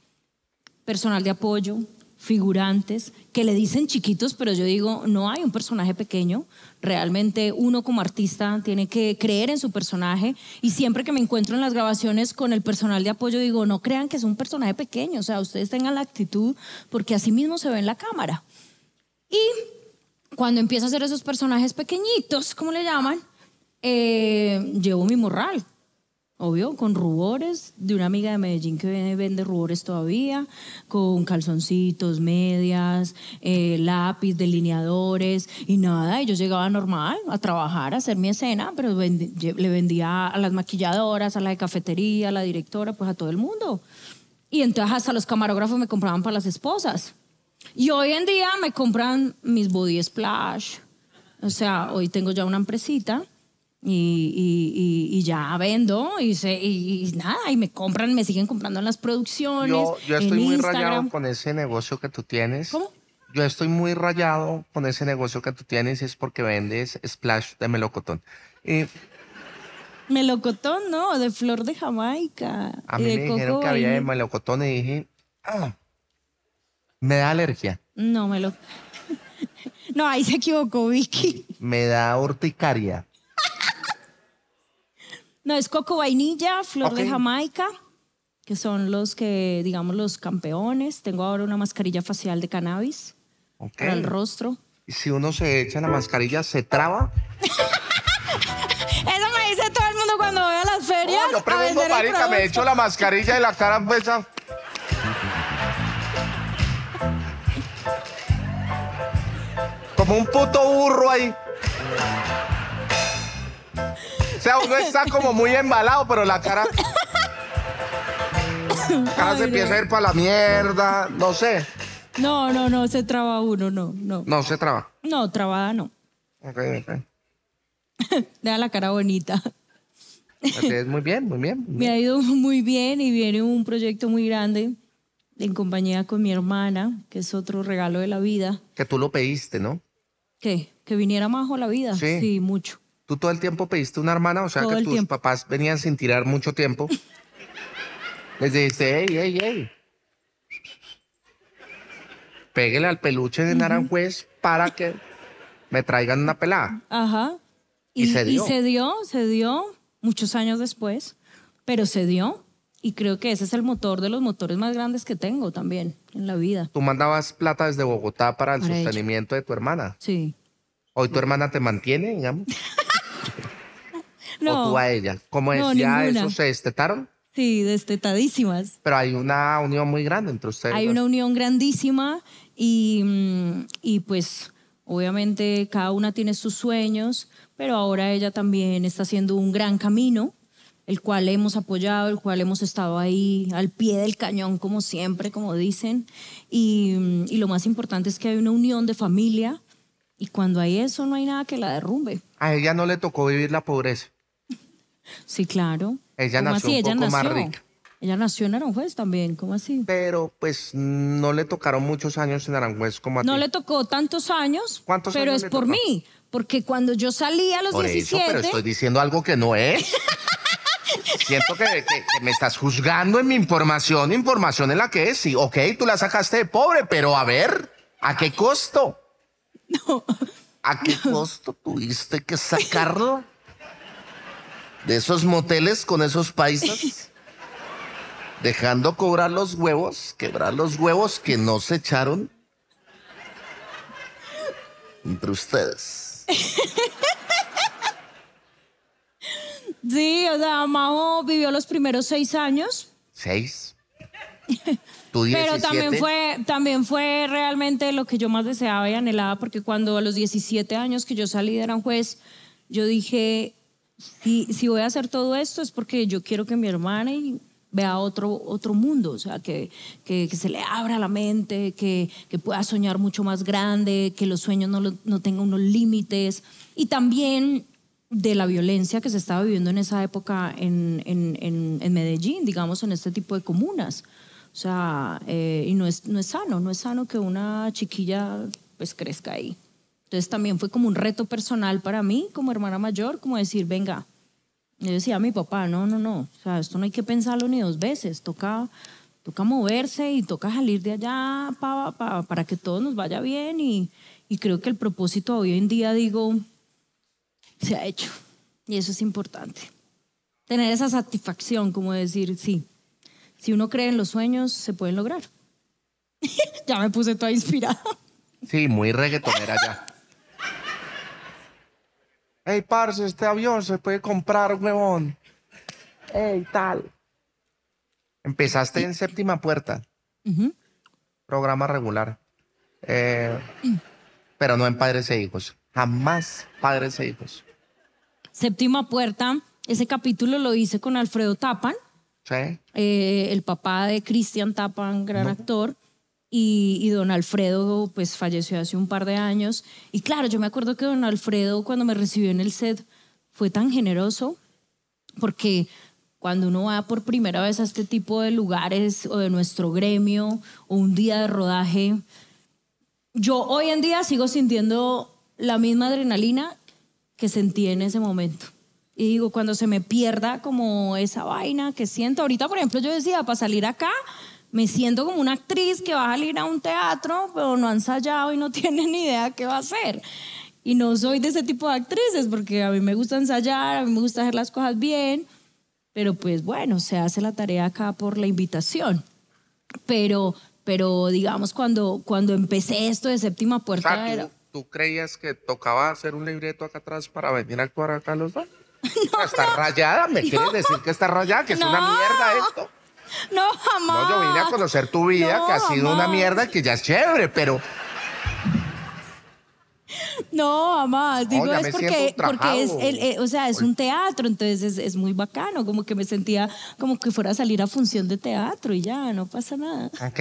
personal de apoyo, figurantes, que le dicen chiquitos, pero yo digo, no hay un personaje pequeño. Realmente uno como artista tiene que creer en su personaje y siempre que me encuentro en las grabaciones con el personal de apoyo digo, no crean que es un personaje pequeño, o sea, ustedes tengan la actitud porque así mismo se ve en la cámara. Y... cuando empiezo a hacer esos personajes pequeñitos, como le llaman, llevo mi morral. obvio, con rubores de una amiga de Medellín que vende rubores todavía, con calzoncitos, medias, lápiz, delineadores y nada. Y yo llegaba normal a trabajar, a hacer mi escena, pero le vendía a las maquilladoras, a la de cafetería, a la directora, pues a todo el mundo. Y entonces hasta los camarógrafos me compraban para las esposas. Y hoy en día me compran mis body splash. O sea, hoy tengo ya una empresita y ya vendo y nada, y me compran, me siguen comprando en las producciones. Yo estoy muy rayado con ese negocio que tú tienes. ¿Cómo? Yo estoy muy rayado con ese negocio que tú tienes, es porque vendes splash de melocotón. Melocotón, no, de flor de Jamaica. A mí me dijeron que había de melocotón y dije, ah, me da alergia. No, no, ahí se equivocó, Vicky. Me da urticaria. No, es coco vainilla, flor de Jamaica, que son los que, digamos, los campeones. Tengo ahora una mascarilla facial de cannabis para el rostro. ¿Y si uno se echa la mascarilla, se traba? Eso me dice todo el mundo cuando voy a las ferias. Yo pregunto, marica, me echo la mascarilla y la cara empieza... como un puto burro ahí. O sea, uno está como muy embalado, pero la cara... Cada se empieza a ir para la mierda, no sé. No, no, no, se traba uno, no, no. No, se traba. No, trabada no. Ok, ok. Deja la cara bonita. Entonces, muy bien, muy bien, muy bien. Me ha ido muy bien y viene un proyecto muy grande en compañía con mi hermana, que es otro regalo de la vida. Que tú lo pediste, ¿no? ¿Qué? Que viniera Majo a la vida. Sí, sí, mucho. ¿Tú todo el tiempo pediste una hermana? O sea, todo que tus papás venían sin tirar mucho tiempo. Les dijiste, hey, hey, hey. Pégale al peluche de Aranjuez para que me traigan una pelada. Ajá. Y se dio. Y se dio muchos años después, pero se dio. Y creo que ese es el motor de los motores más grandes que tengo también en la vida. Tú mandabas plata desde Bogotá para el sostenimiento de tu hermana. Sí. ¿Hoy tu hermana te mantiene, digamos? No, ¿o tú a ella? ¿Cómo es? No, ¿ya ninguna. Eso se destetaron? Sí, destetadísimas. Pero hay una unión muy grande entre ustedes. Hay una unión grandísima y pues obviamente cada una tiene sus sueños, pero ahora ella también está haciendo un gran camino, el cual hemos apoyado, el cual hemos estado ahí al pie del cañón, como siempre, como dicen. Y lo más importante es que hay una unión de familia. Y cuando hay eso, no hay nada que la derrumbe. A ella no le tocó vivir la pobreza. Sí, claro. Ella nació un poco más rica. Ella nació en Aranjuez también, ¿cómo así? Pero pues no le tocaron muchos años en Aranjuez como a ti. No le tocó tantos años, pero es por mí. Porque cuando yo salí a los 17... Pero estoy diciendo algo que no es. Siento que me estás juzgando en mi información, información en la que es. Sí, ok, tú la sacaste de pobre, pero a ver, ¿a qué costo? No. ¿A qué costo tuviste que sacarlo? De esos moteles con esos paisas, dejando cobrar los huevos, quebrar los huevos que no se echaron entre ustedes. Sí, o sea, Majo vivió los primeros 6 años. ¿6? Tú 17. Pero también fue realmente lo que yo más deseaba y anhelaba, porque cuando a los 17 años que yo salí de Aranjuez, yo dije, si voy a hacer todo esto es porque yo quiero que mi hermana vea otro mundo, o sea, que se le abra la mente, que pueda soñar mucho más grande, que los sueños no tengan unos límites. Y también de la violencia que se estaba viviendo en esa época en Medellín, digamos, en este tipo de comunas. O sea, y no es sano que una chiquilla pues crezca ahí. Entonces también fue como un reto personal para mí, como hermana mayor, como decir, venga. Yo decía a mi papá, no, o sea, esto no hay que pensarlo ni 2 veces, toca moverse y toca salir de allá para que todo nos vaya bien. Y creo que el propósito hoy en día, digo, se ha hecho, y eso es importante. Tener esa satisfacción, como decir, sí, si uno cree en los sueños, se pueden lograr. Ya me puse toda inspirada. Sí, muy reggaetonera ya. Hey, parce, este avión se puede comprar, huevón. y tal. Empezaste en Séptima Puerta. Programa regular. Pero no en Padres e Hijos. Jamás Padres e Hijos. Séptima Puerta, ese capítulo lo hice con Alfredo Tapan. Sí. El papá de Cristian Tapan, gran actor. Y don Alfredo pues falleció hace un par de años. Y claro, yo me acuerdo que don Alfredo cuando me recibió en el set fue tan generoso, porque cuando uno va por primera vez a este tipo de lugares o de nuestro gremio o un día de rodaje, yo hoy en día sigo sintiendo la misma adrenalina que sentí en ese momento. Y digo, cuando se me pierda como esa vaina que siento. Ahorita, por ejemplo, yo decía, para salir acá me siento como una actriz que va a salir a un teatro, pero no ha ensayado y no tiene ni idea qué va a hacer. Y no soy de ese tipo de actrices, porque a mí me gusta ensayar, a mí me gusta hacer las cosas bien, pero pues bueno, se hace la tarea acá por la invitación. Pero digamos, cuando empecé esto de Séptima Puerta... O sea, ¿tú creías que tocaba hacer un libreto acá atrás para venir a actuar acá los dos? No, ¿está rayada? ¿Me quieres decir que está rayada? ¿Que es una mierda esto? No, jamás. No, yo vine a conocer tu vida, que ha sido jamás. Una mierda, que ya es chévere, pero... No, jamás. Digo, no, es porque es, o sea, es un teatro, entonces es muy bacano, como que me sentía como que fuera a salir a función de teatro y ya, no pasa nada. Ok,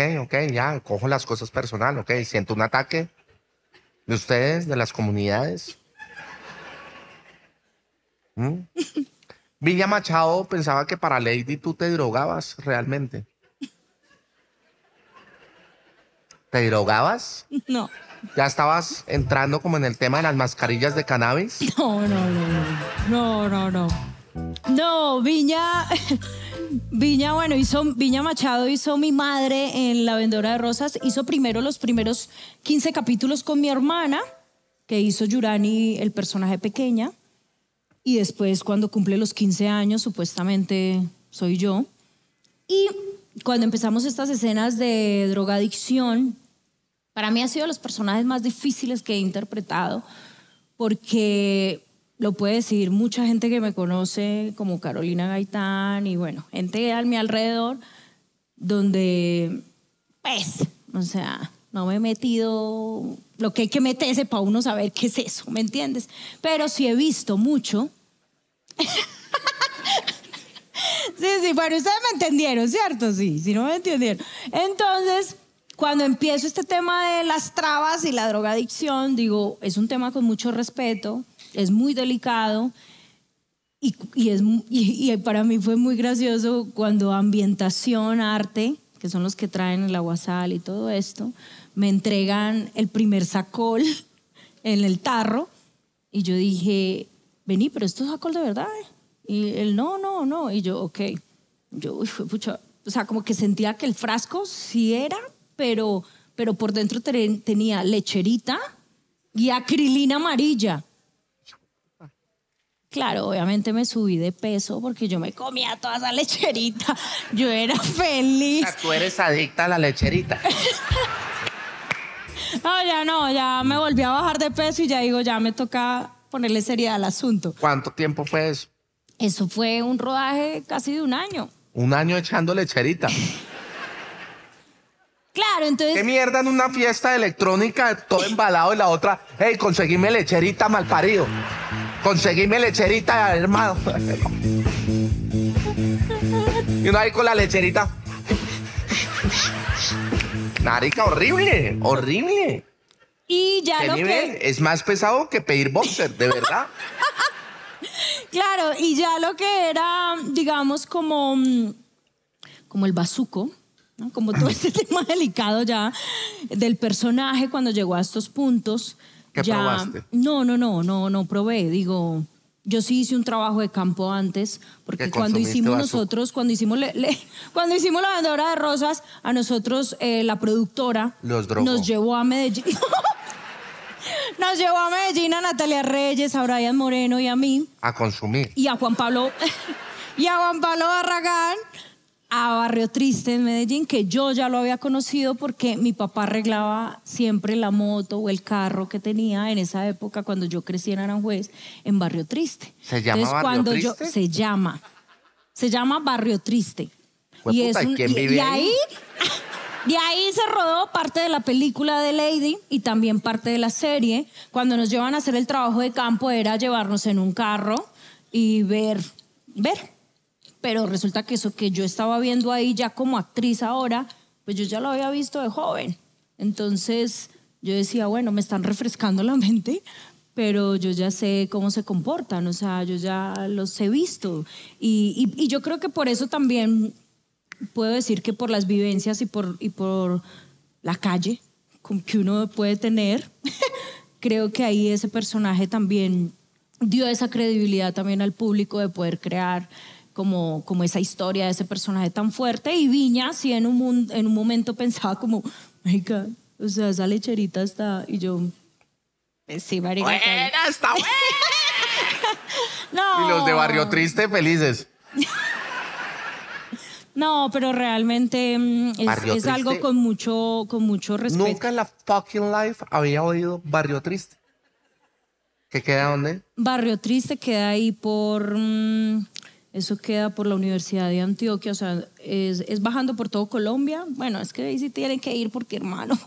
ya, cojo las cosas personal, ok. Siento un ataque de ustedes, de las comunidades. Viña Machado pensaba que para Lady tú te drogabas realmente. ¿Te drogabas? No. ¿Ya estabas entrando como en el tema de las mascarillas de cannabis? No, Viña, bueno, Viña Machado hizo Mi Madre en La Vendedora de Rosas. Hizo los primeros 15 capítulos con mi hermana, que hizo Yurani, el personaje pequeña. Y después, cuando cumple los 15 años, supuestamente soy yo. Y cuando empezamos estas escenas de drogadicción, para mí ha sido de los personajes más difíciles que he interpretado, porque lo puede decir mucha gente que me conoce, como Carolina Gaitán y bueno, gente a mi alrededor, donde, pues, o sea, no me he metido lo que hay que meterse para uno saber qué es eso, ¿me entiendes? Pero sí he visto mucho... Sí, bueno, ustedes me entendieron, ¿cierto? Sí, no me entendieron. Entonces, cuando empiezo este tema de las trabas y la drogadicción, digo, es un tema con mucho respeto, es muy delicado y para mí fue muy gracioso cuando ambientación, arte, que son los que traen el aguasal y todo esto, me entregan el primer sacol en el tarro y yo dije, vení, pero esto es sacol de verdad, ¿eh? Y él, no. Y yo, ok. Yo, uy, pucha. O sea, como que sentía que el frasco sí era, pero por dentro tenía lecherita y acrilina amarilla. Claro, obviamente me subí de peso porque yo me comía toda esa lecherita. Yo era feliz. O sea, tú eres adicta a la lecherita. Ya me volví a bajar de peso y ya digo, ya me toca ponerle seriedad al asunto. ¿Cuánto tiempo fue eso? Eso fue un rodaje casi de un año. Un año echando lecherita. Claro, entonces... ¿Qué mierda en una fiesta electrónica, todo embalado, y la otra, hey, conseguime lecherita, malparido? Conseguime lecherita, hermano. Y uno ahí con la lecherita. Marica, horrible. Y ya lo que... Es más pesado que pedir boxer, de verdad. Claro, y ya lo que era, digamos, como el bazuco, ¿no? Como todo este tema delicado ya del personaje cuando llegó a estos puntos. ¿Qué ya, probaste? No probé. Digo, yo sí hice un trabajo de campo antes, porque cuando hicimos La Vendedora de Rosas, a nosotros la productora nos llevó a Medellín. Nos llevó a Medellín a Natalia Reyes, a Brian Moreno y a mí. A consumir. Y a Juan Pablo Barragán, a Barrio Triste en Medellín, que yo ya lo había conocido porque mi papá arreglaba siempre la moto o el carro que tenía en esa época cuando yo crecí en Aranjuez, en Barrio Triste. ¿Se llama Barrio Triste? Se llama. Se llama Barrio Triste. Y, es un, ¿quién vive ahí? De ahí se rodó parte de la película de Lady y también parte de la serie. Cuando nos llevan a hacer el trabajo de campo era llevarnos en un carro y ver. Pero resulta que eso que yo estaba viendo ahí ya como actriz ahora, pues yo ya lo había visto de joven. Entonces yo decía, bueno, me están refrescando la mente, pero yo ya sé cómo se comportan, o sea, yo ya los he visto. Y yo creo que por eso también puedo decir que por las vivencias y por la calle que uno puede tener, creo que ahí ese personaje también dio esa credibilidad también al público de poder crear como esa historia de ese personaje tan fuerte. Y Viña, sí, en un momento pensaba como, marica, o sea, esa lecherita está... Y yo, sí, marica. ¡Buena, está buena! No. Y los de Barrio Triste felices. No, pero realmente es algo con mucho respeto. Nunca en la fucking life había oído Barrio Triste. ¿Qué queda dónde? Barrio Triste queda ahí por... Eso queda por la Universidad de Antioquia, o sea, es bajando por todo Colombia. Bueno, es que ahí sí tienen que ir porque, hermano,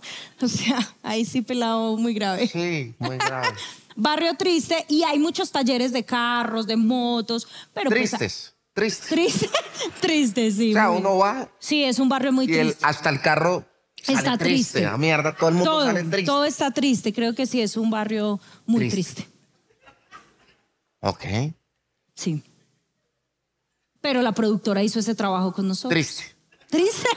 o sea, ahí sí pelado muy grave. Sí, muy grave. Barrio Triste, y hay muchos talleres de carros, de motos, pero... Tristes, pues, tristes, sí. O sea, uno va... Sí, es un barrio muy triste. Hasta el carro sale está triste. La mierda, todo el mundo sale triste. Todo está triste, creo que sí, es un barrio muy triste. Ok. Sí. Pero la productora hizo ese trabajo con nosotros. Triste. ¿Triste?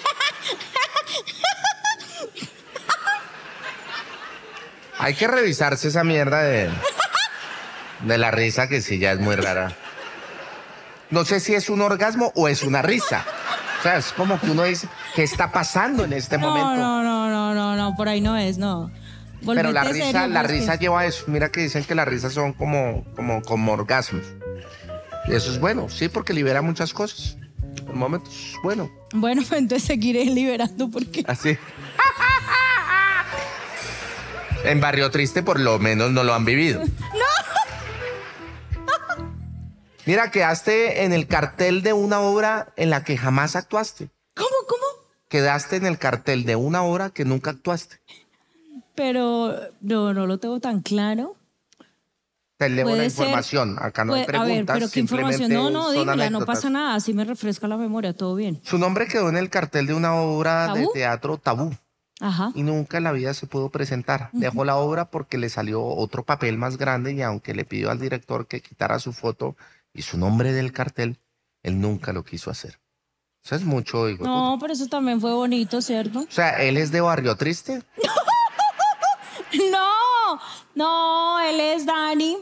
Hay que revisarse esa mierda de la risa, que sí, ya es muy rara. No sé si es un orgasmo o es una risa. O sea, es como que uno dice, ¿qué está pasando en este momento? No, por ahí no es, no. Pero la risa, serio, la risa lleva eso. Mira que dicen que las risas son como orgasmos. Eso es bueno, sí, porque libera muchas cosas. En momentos, bueno. Bueno, pues entonces seguiré liberando porque... Así. En Barrio Triste por lo menos no lo han vivido. ¡No! Mira, quedaste en el cartel de una obra en la que jamás actuaste. ¿Cómo? Quedaste en el cartel de una obra que nunca actuaste. Pero no lo tengo tan claro. Te leo la información, acá no hay preguntas. A ver, pero ¿qué información? No, dímela, no pasa nada, así me refresca la memoria, todo bien. Su nombre quedó en el cartel de una obra de teatro Tabú. Ajá. Y nunca en la vida se pudo presentar. Dejó la obra porque le salió otro papel más grande y aunque le pidió al director que quitara su foto y su nombre del cartel, él nunca lo quiso hacer. Eso es mucho, digo. No, pero eso también fue bonito, ¿cierto? O sea, ¿él es de Barrio Triste? No, él es Dani.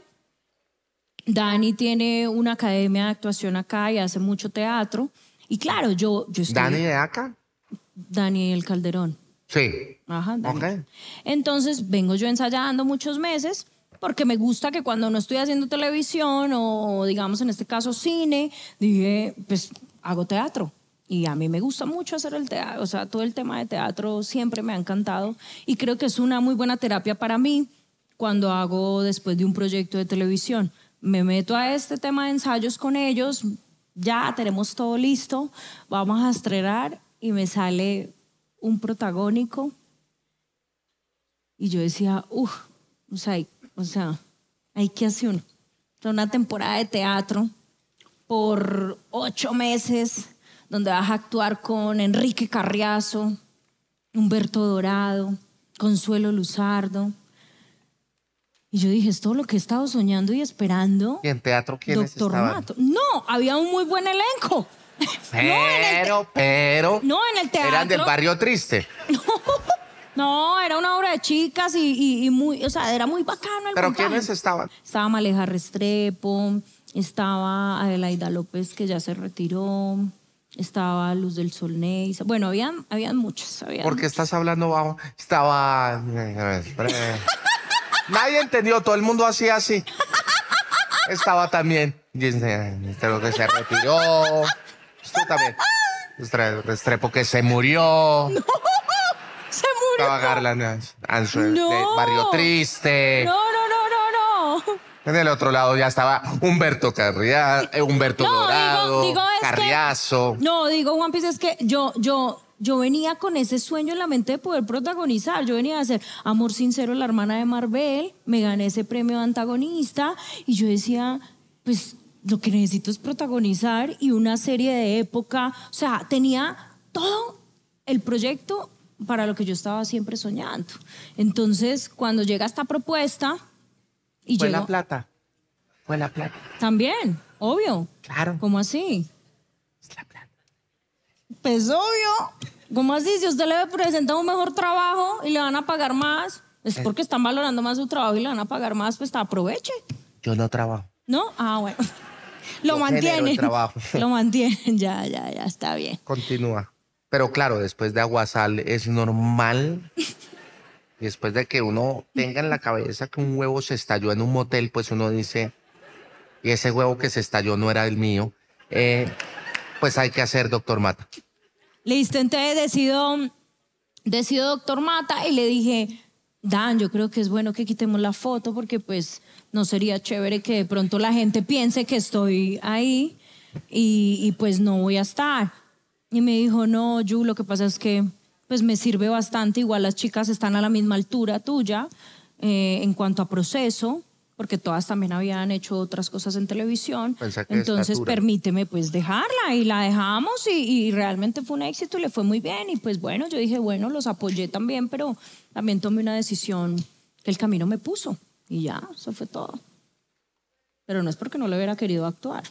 Dani tiene una academia de actuación acá y hace mucho teatro. Y claro, yo estoy... ¿Dani de acá? Dani El Calderón. Sí. Ajá, Dani. Okay. Entonces vengo yo ensayando muchos meses porque me gusta que cuando no estoy haciendo televisión o digamos en este caso cine, dije, pues hago teatro. Y a mí me gusta mucho hacer el teatro, o sea, todo el tema de teatro siempre me ha encantado y creo que es una muy buena terapia para mí cuando hago después de un proyecto de televisión. Me meto a este tema de ensayos con ellos, ya tenemos todo listo, vamos a estrenar y me sale un protagónico y yo decía, o sea, ¿hay qué hace uno? Una temporada de teatro por 8 meses... donde vas a actuar con Enrique Carriazo, Humberto Dorado, Consuelo Luzardo. Y yo dije, es todo lo que he estado soñando y esperando. ¿Y en teatro quiénes estaban? No, había un muy buen elenco. No, en el teatro. ¿Eran del Barrio Triste? No, era una obra de chicas y muy, o sea, era muy bacano el montaje. ¿Pero quiénes estaban? Estaba Maleja Restrepo, estaba Adelaida López, que ya se retiró. Estaba Luz del Sol Neisa. Bueno, habían muchas. ¿Por qué estás hablando bajo? Estaba... Nadie entendió, todo el mundo hacía así. Estaba también. Este lo que se retiró. Esto también. Restrepo que se murió. No, se murió. Estaba Garland Answer de Barrio Triste. No. En el otro lado ya estaba Humberto Dorado, Carriazo. No, digo, Juanpis, es que yo venía con ese sueño en la mente de poder protagonizar. Yo venía a hacer Amor Sincero, la hermana de Marvel. Me gané ese premio de antagonista. Y yo decía, pues, lo que necesito es protagonizar y una serie de época. O sea, tenía todo el proyecto para lo que yo estaba siempre soñando. Entonces, cuando llega esta propuesta... Y fue la plata. Fue la plata. También, obvio. Claro. ¿Cómo así? Es la plata. Pues obvio. ¿Cómo así? Si usted le presenta un mejor trabajo y le van a pagar más, es porque están valorando más su trabajo y le van a pagar más, pues aproveche. Yo no trabajo. ¿No? Ah, bueno. Lo mantienen. Lo mantienen, ya, está bien. Continúa. Pero claro, después de Aguasal es normal... Después de que uno tenga en la cabeza que un huevo se estalló en un motel, pues uno dice, y ese huevo que se estalló no era el mío, pues hay que hacer Doctor Mata. Listo, entonces decido Doctor Mata y le dije, Dan, yo creo que es bueno que quitemos la foto porque pues no sería chévere que de pronto la gente piense que estoy ahí y pues no voy a estar. Y me dijo, no, Yu, lo que pasa es que... pues me sirve bastante, igual las chicas están a la misma altura tuya en cuanto a proceso, porque todas también habían hecho otras cosas en televisión, entonces permíteme pues dejarla, y la dejamos y realmente fue un éxito y le fue muy bien, y pues bueno, yo dije, bueno, los apoyé también, pero también tomé una decisión que el camino me puso, y ya, eso fue todo. Pero no es porque no le hubiera querido actuar.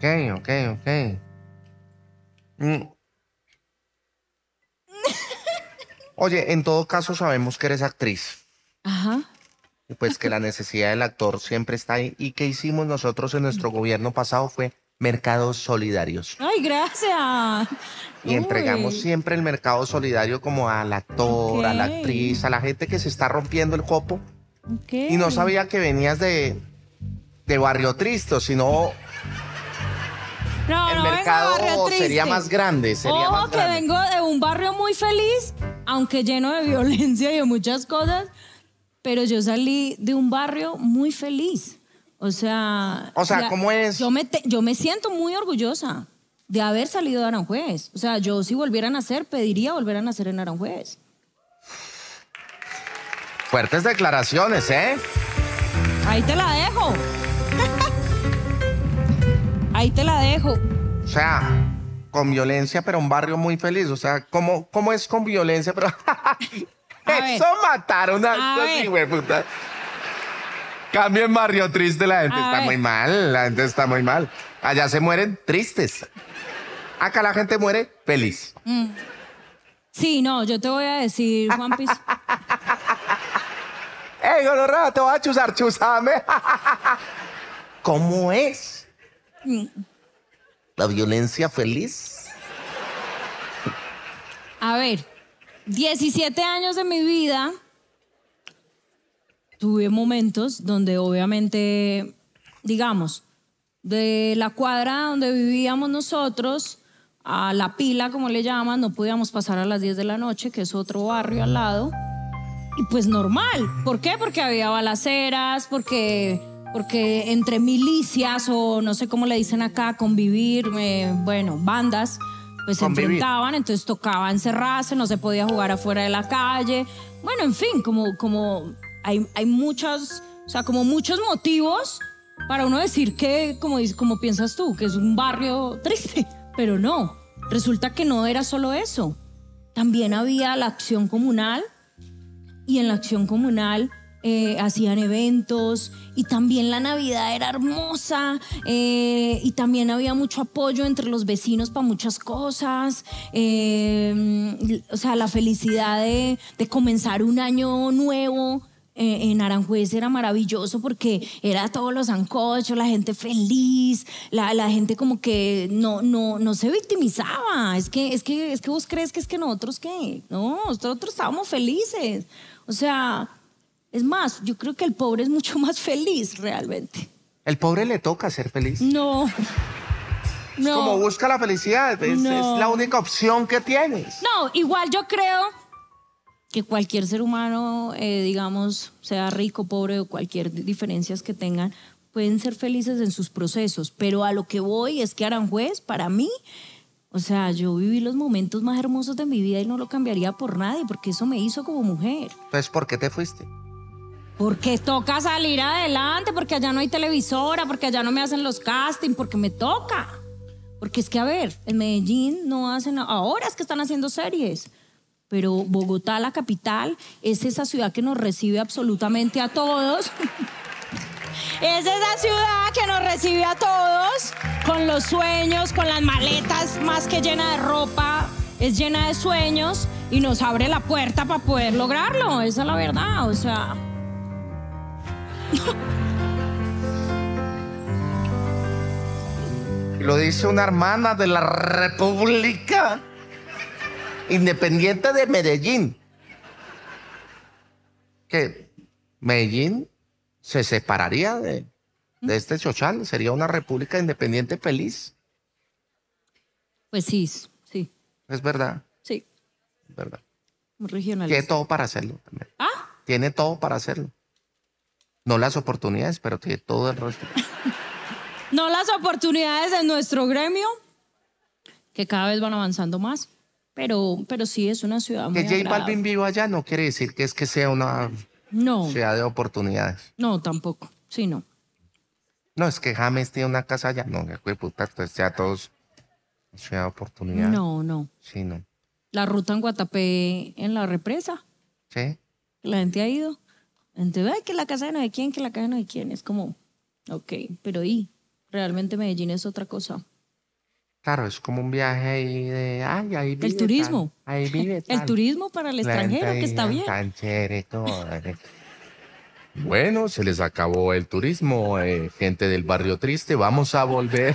Ok. Oye, en todo caso sabemos que eres actriz. Ajá. Y pues que la necesidad del actor siempre está ahí. ¿Y qué hicimos nosotros en nuestro gobierno pasado? Fue mercados solidarios. ¡Ay, gracias! Y entregamos siempre el mercado solidario como al actor, a la actriz, a la gente que se está rompiendo el copo. Y no sabía que venías de Barrio Triste, sino... No, el mercado sería más grande. Ojo, que vengo de un barrio muy feliz, aunque lleno de violencia y de muchas cosas, pero yo salí de un barrio muy feliz. O sea, ¿cómo es? Yo me siento muy orgullosa de haber salido de Aranjuez. O sea, yo si volvieran a hacer, pediría volver a nacer en Aranjuez. Fuertes declaraciones, ¿eh? Ahí te la dejo. Ahí te la dejo. O sea, con violencia, pero un barrio muy feliz. O sea, ¿cómo es con violencia? Pero eso mataron a puta. Cambio en Barrio Triste, la gente está muy mal. La gente está muy mal. Allá se mueren tristes. Acá la gente muere feliz. Sí, no, yo te voy a decir, Juanpis. ¡Ey, gonorrea, te voy a chuzar, chuzame! ¿Cómo es? ¿La violencia feliz? A ver, 17 años de mi vida tuve momentos donde obviamente, digamos, de la cuadra donde vivíamos nosotros a La Pila, como le llaman, no podíamos pasar a las 10 de la noche, que es otro barrio al lado, y pues normal. ¿Por qué? Porque había balaceras, porque entre milicias o no sé cómo le dicen acá, convivir, bueno, bandas, pues convivir. Se enfrentaban, entonces tocaba encerrarse, no se podía jugar afuera de la calle. Bueno, en fin, como hay muchos, o sea, como muchos motivos para uno decir que, como piensas tú, que es un barrio triste, pero no, resulta que no era solo eso. También había la acción comunal y en la acción comunal... hacían eventos y también la Navidad era hermosa y también había mucho apoyo entre los vecinos para muchas cosas, o sea, la felicidad de comenzar un año nuevo en Aranjuez era maravilloso porque era todos los sancochos, la gente feliz, la gente como que no se victimizaba. Es que vos crees que es que nosotros qué, no, nosotros estábamos felices, o sea... Es más, yo creo que el pobre es mucho más feliz realmente. ¿El pobre le toca ser feliz? No. No. Como busca la felicidad, es la única opción que tienes. No, igual yo creo que cualquier ser humano, digamos, sea rico, pobre o cualquier diferencias que tengan, pueden ser felices en sus procesos. Pero a lo que voy es que Aranjuez, para mí, o sea, yo viví los momentos más hermosos de mi vida y no lo cambiaría por nadie, porque eso me hizo como mujer. Entonces, ¿por qué te fuiste? Porque toca salir adelante, porque allá no hay televisora, porque allá no me hacen los castings, porque me toca. Porque es que, a ver, en Medellín no hacen... Ahora es que están haciendo series. Pero Bogotá, la capital, es esa ciudad que nos recibe absolutamente a todos. Es esa ciudad que nos recibe a todos con los sueños, con las maletas más que llena de ropa. Es llena de sueños y nos abre la puerta para poder lograrlo. Esa es la verdad, o sea... Lo dice una hermana de la República Independiente de Medellín. Que Medellín se separaría de este chochal. Sería una república independiente feliz. Pues sí, sí. Es verdad. Sí. Es verdad. Regionalista. Tiene todo para hacerlo también. ¿Ah? Tiene todo para hacerlo. No las oportunidades, pero tiene todo el resto. No las oportunidades de nuestro gremio, que cada vez van avanzando más, pero sí es una ciudad muy agradable. Que J Balvin viva allá no quiere decir que es que sea una ciudad de oportunidades. No, tampoco. Sí, no. No, es que James tiene una casa allá. No, que puta, entonces ya todos ciudad de oportunidades. No, no. Sí, no. La ruta en Guatapé, en la represa. Sí. La gente ha ido. Entonces, ay, que la casa de no de quién, que la casa de no de quién. Es como, ok, pero ¿y? Realmente Medellín es otra cosa. Claro, es como un viaje ahí de... Ay, ahí vive el turismo. Tan, ahí vive tan. El turismo para el extranjero, que está bien. Tan chévere todo. Bueno, se les acabó el turismo, gente del Barrio Triste. Vamos a volver.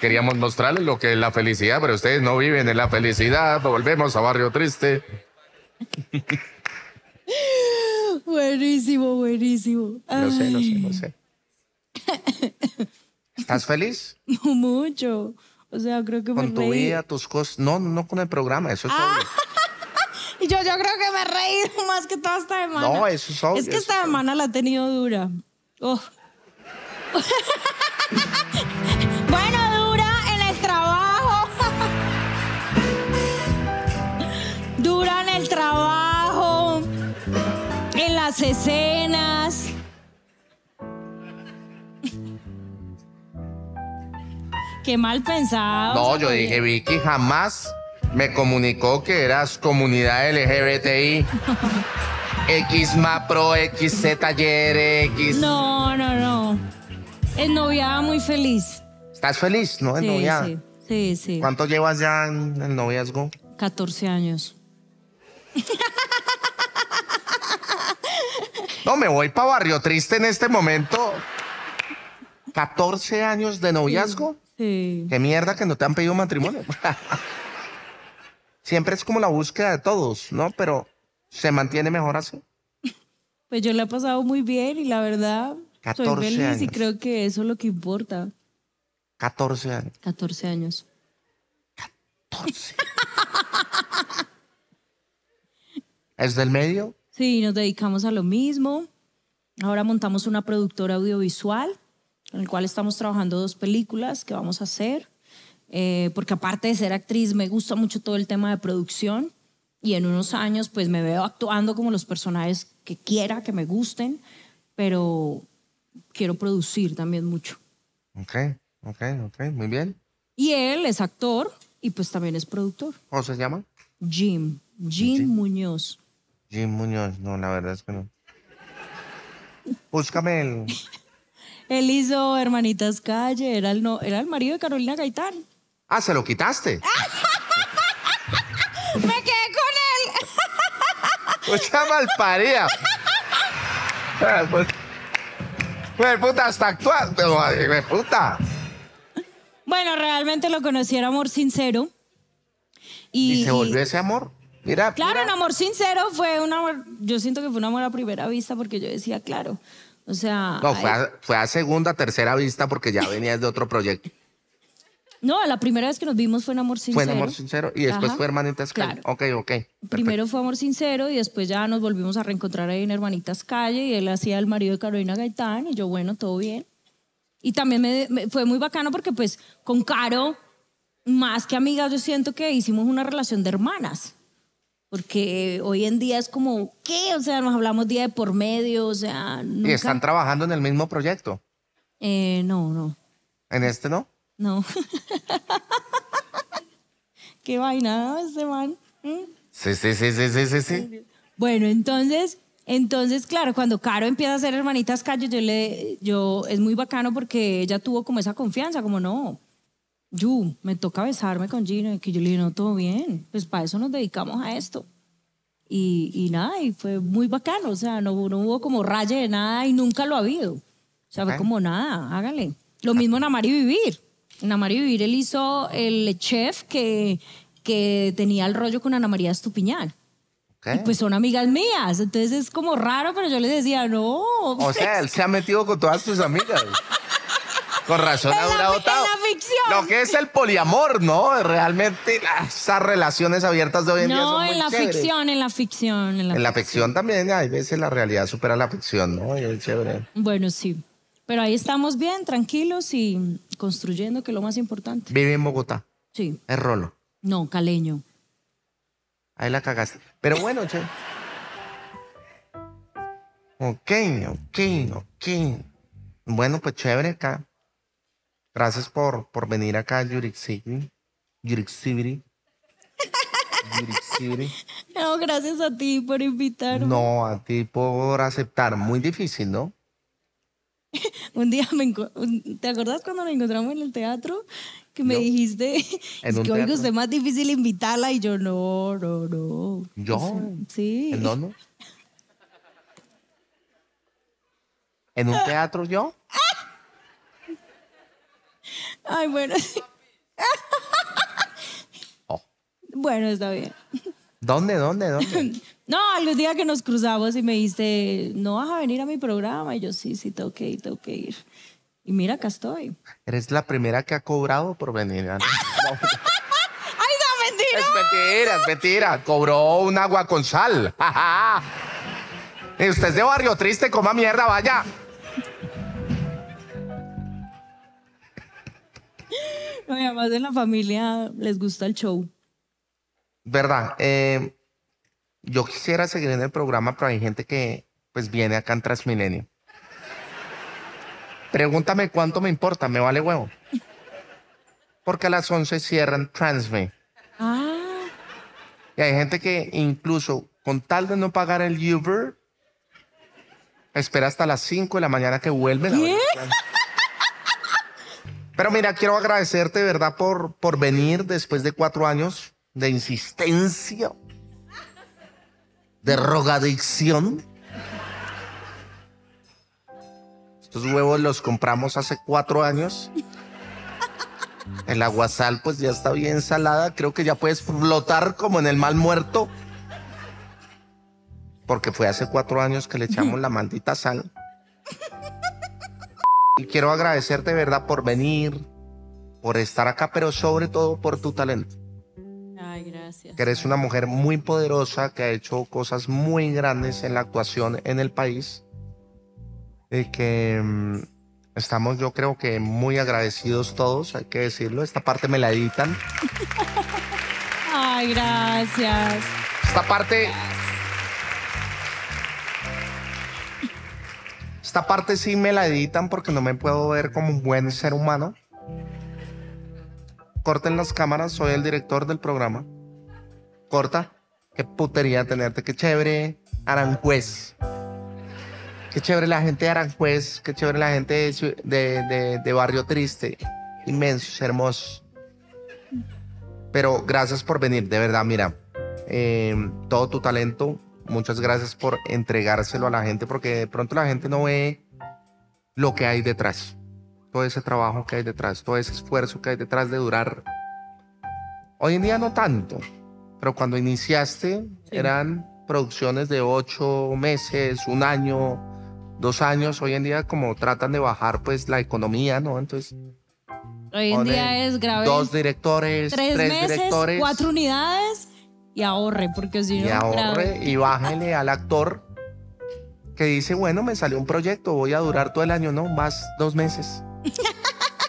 Queríamos mostrarles lo que es la felicidad, pero ustedes no viven en la felicidad. Volvemos a Barrio Triste. Buenísimo, buenísimo. Ay. No sé, no sé, no sé. ¿Estás feliz? Mucho. O sea, creo que me reí. Con tu vida, tus cosas. No, no con el programa, eso es obvio. Y yo creo que me he reído más que toda esta semana. No, eso es obvio. Es que esta semana la he tenido dura. Oh. Bueno, dura en el trabajo. Dura en el trabajo. En las escenas. Qué mal pensado. No, yo dije, Vicky jamás me comunicó que eras comunidad LGBTI. X Mapro, XZ Taller, X. No, no, no. Es noviada muy feliz. ¿Estás feliz? No, es noviada. Sí, sí, sí. ¿Cuánto llevas ya en el noviazgo? 14 años. No, me voy para Barrio Triste en este momento. 14 años de noviazgo. Sí. Qué mierda que no te han pedido matrimonio. Siempre es como la búsqueda de todos, ¿no? Pero se mantiene mejor así. Pues yo la he pasado muy bien y la verdad 14 soy feliz años. Y creo que eso es lo que importa. 14 años. 14 años. 14. ¿Es del medio? Sí, nos dedicamos a lo mismo. Ahora montamos una productora audiovisual en el cual estamos trabajando 2 películas que vamos a hacer, porque aparte de ser actriz me gusta mucho todo el tema de producción y en unos años pues me veo actuando como los personajes que quiera, que me gusten, pero quiero producir también mucho. Ok, ok, ok, muy bien. Y él es actor y pues también es productor. ¿Cómo se llama? Jim Muñoz. Jim Muñoz, no, la verdad es que no. Búscame el... Él hizo Hermanitas Calle, era el marido de Carolina Gaitán. Ah, ¿se lo quitaste? Me quedé con él. Pues ya malparía. Pues puta, hasta actuar. Pues puta. Bueno, realmente lo conocí en Amor Sincero. ¿Y se volvió ese amor? Mira, claro, mira. En Amor Sincero fue un amor. Yo siento que fue un amor a primera vista porque yo decía, claro. O sea... No, fue a segunda, tercera vista porque ya venías de otro proyecto. No, la primera vez que nos vimos fue en Amor Sincero. Fue en Amor Sincero y después fue Hermanitas Calle. Claro. Ok, ok. Perfecto. Primero fue Amor Sincero y después ya nos volvimos a reencontrar ahí en Hermanitas Calle y él hacía el marido de Carolina Gaitán y yo, bueno, todo bien. Y también fue muy bacano porque pues con Caro, más que amigas, yo siento que hicimos una relación de hermanas. Porque hoy en día es como, ¿qué? O sea, nos hablamos día de por medio, o sea... Nunca... ¿Y están trabajando en el mismo proyecto? No, no. ¿En este no? No. Qué vaina este man. Sí, sí, sí, sí, sí, sí, sí. Bueno, entonces, claro, cuando Caro empieza a hacer Hermanitas Calle, es muy bacano porque ella tuvo como esa confianza, como no... Yu, me toca besarme con Gino. Y que yo le dije, no, todo bien, pues para eso nos dedicamos a esto. Y nada, y fue muy bacano. O sea, no hubo como raye de nada y nunca lo ha habido. O sea, fue como nada, hágale. Lo mismo en Amar y Vivir. En Amar y Vivir él hizo el chef que tenía el rollo con Ana María Estupiñán. Okay. Y pues son amigas mías. Entonces es como raro, pero yo les decía, no. Pues. O sea, él se ha metido con todas tus amigas. Con razón ha durado tanto. Lo que es el poliamor, ¿no? Realmente esas relaciones abiertas de hoy en día son muy chéveres. No, en la ficción también. Hay veces la realidad supera la ficción, ¿no? Y es chévere. Bueno, sí. Pero ahí estamos bien, tranquilos y construyendo, que es lo más importante. ¿Vive en Bogotá? Sí. ¿Es rolo? No, caleño. Ahí la cagaste. Pero bueno, che. Ok. Bueno, pues chévere acá. Gracias por venir acá a Yuri City. No, gracias a ti por invitarme. No, a ti por aceptar. Muy difícil, ¿no? Un día, ¿te acordás cuando nos encontramos en el teatro? Que me dijiste, es que hoy es más difícil invitarla y yo, no. ¿Yo? Sí. ¿En dónde? ¿En un teatro yo? Ay, bueno. Oh. Bueno, está bien. ¿Dónde? No, los días que nos cruzamos y me dijiste, ¿no vas a venir a mi programa? Y yo, sí, tengo que ir. Y mira, acá estoy. Eres la primera que ha cobrado por venir. No. ¡Ay, no, mentira! Es mentira. Cobró un agua con sal. Y usted es de Barrio Triste, coma mierda, vaya. Además, en la familia les gusta el show. Verdad. Yo quisiera seguir en el programa, pero hay gente que pues viene acá en Transmilenio. Pregúntame cuánto me importa, me vale huevo. Porque a las 11 cierran Transmi. Ah. Y hay gente que incluso con tal de no pagar el Uber, espera hasta las 5 de la mañana que vuelven. ¿Qué? Pero mira, quiero agradecerte, de verdad, por venir después de 4 años de insistencia, de drogadicción. Estos huevos los compramos hace 4 años. El aguasal, pues, ya está bien salada. Creo que ya puedes flotar como en el mal muerto. Porque fue hace 4 años que le echamos la maldita sal. Y quiero agradecerte, verdad, por venir, por estar acá, pero sobre todo por tu talento. Ay, gracias. Que eres una mujer muy poderosa, que ha hecho cosas muy grandes en la actuación en el país. Y que estamos, yo creo que muy agradecidos todos, hay que decirlo. Esta parte me la editan. Ay, gracias. Esta parte... Gracias. Esta parte sí me la editan porque no me puedo ver como un buen ser humano. Corten las cámaras, soy el director del programa. Corta. Qué putería tenerte, qué chévere Aranjuez. Qué chévere la gente de Aranjuez, qué chévere la gente de Barrio Triste. Inmensos, hermosos. Pero gracias por venir, de verdad, mira. Todo tu talento... Muchas gracias por entregárselo a la gente, porque de pronto la gente no ve lo que hay detrás. Todo ese trabajo que hay detrás, todo ese esfuerzo que hay detrás de durar. Hoy en día no tanto, pero cuando iniciaste eran producciones de 8 meses, 1 año, 2 años. Hoy en día como tratan de bajar pues la economía, ¿no? Entonces Hoy en día es grave. 2 directores, 3 meses, 3 directores. 4 unidades y ahorre, porque si no. Y ahorre y bájele al actor que dice, bueno, me salió un proyecto, voy a durar todo el año. No, vas 2 meses.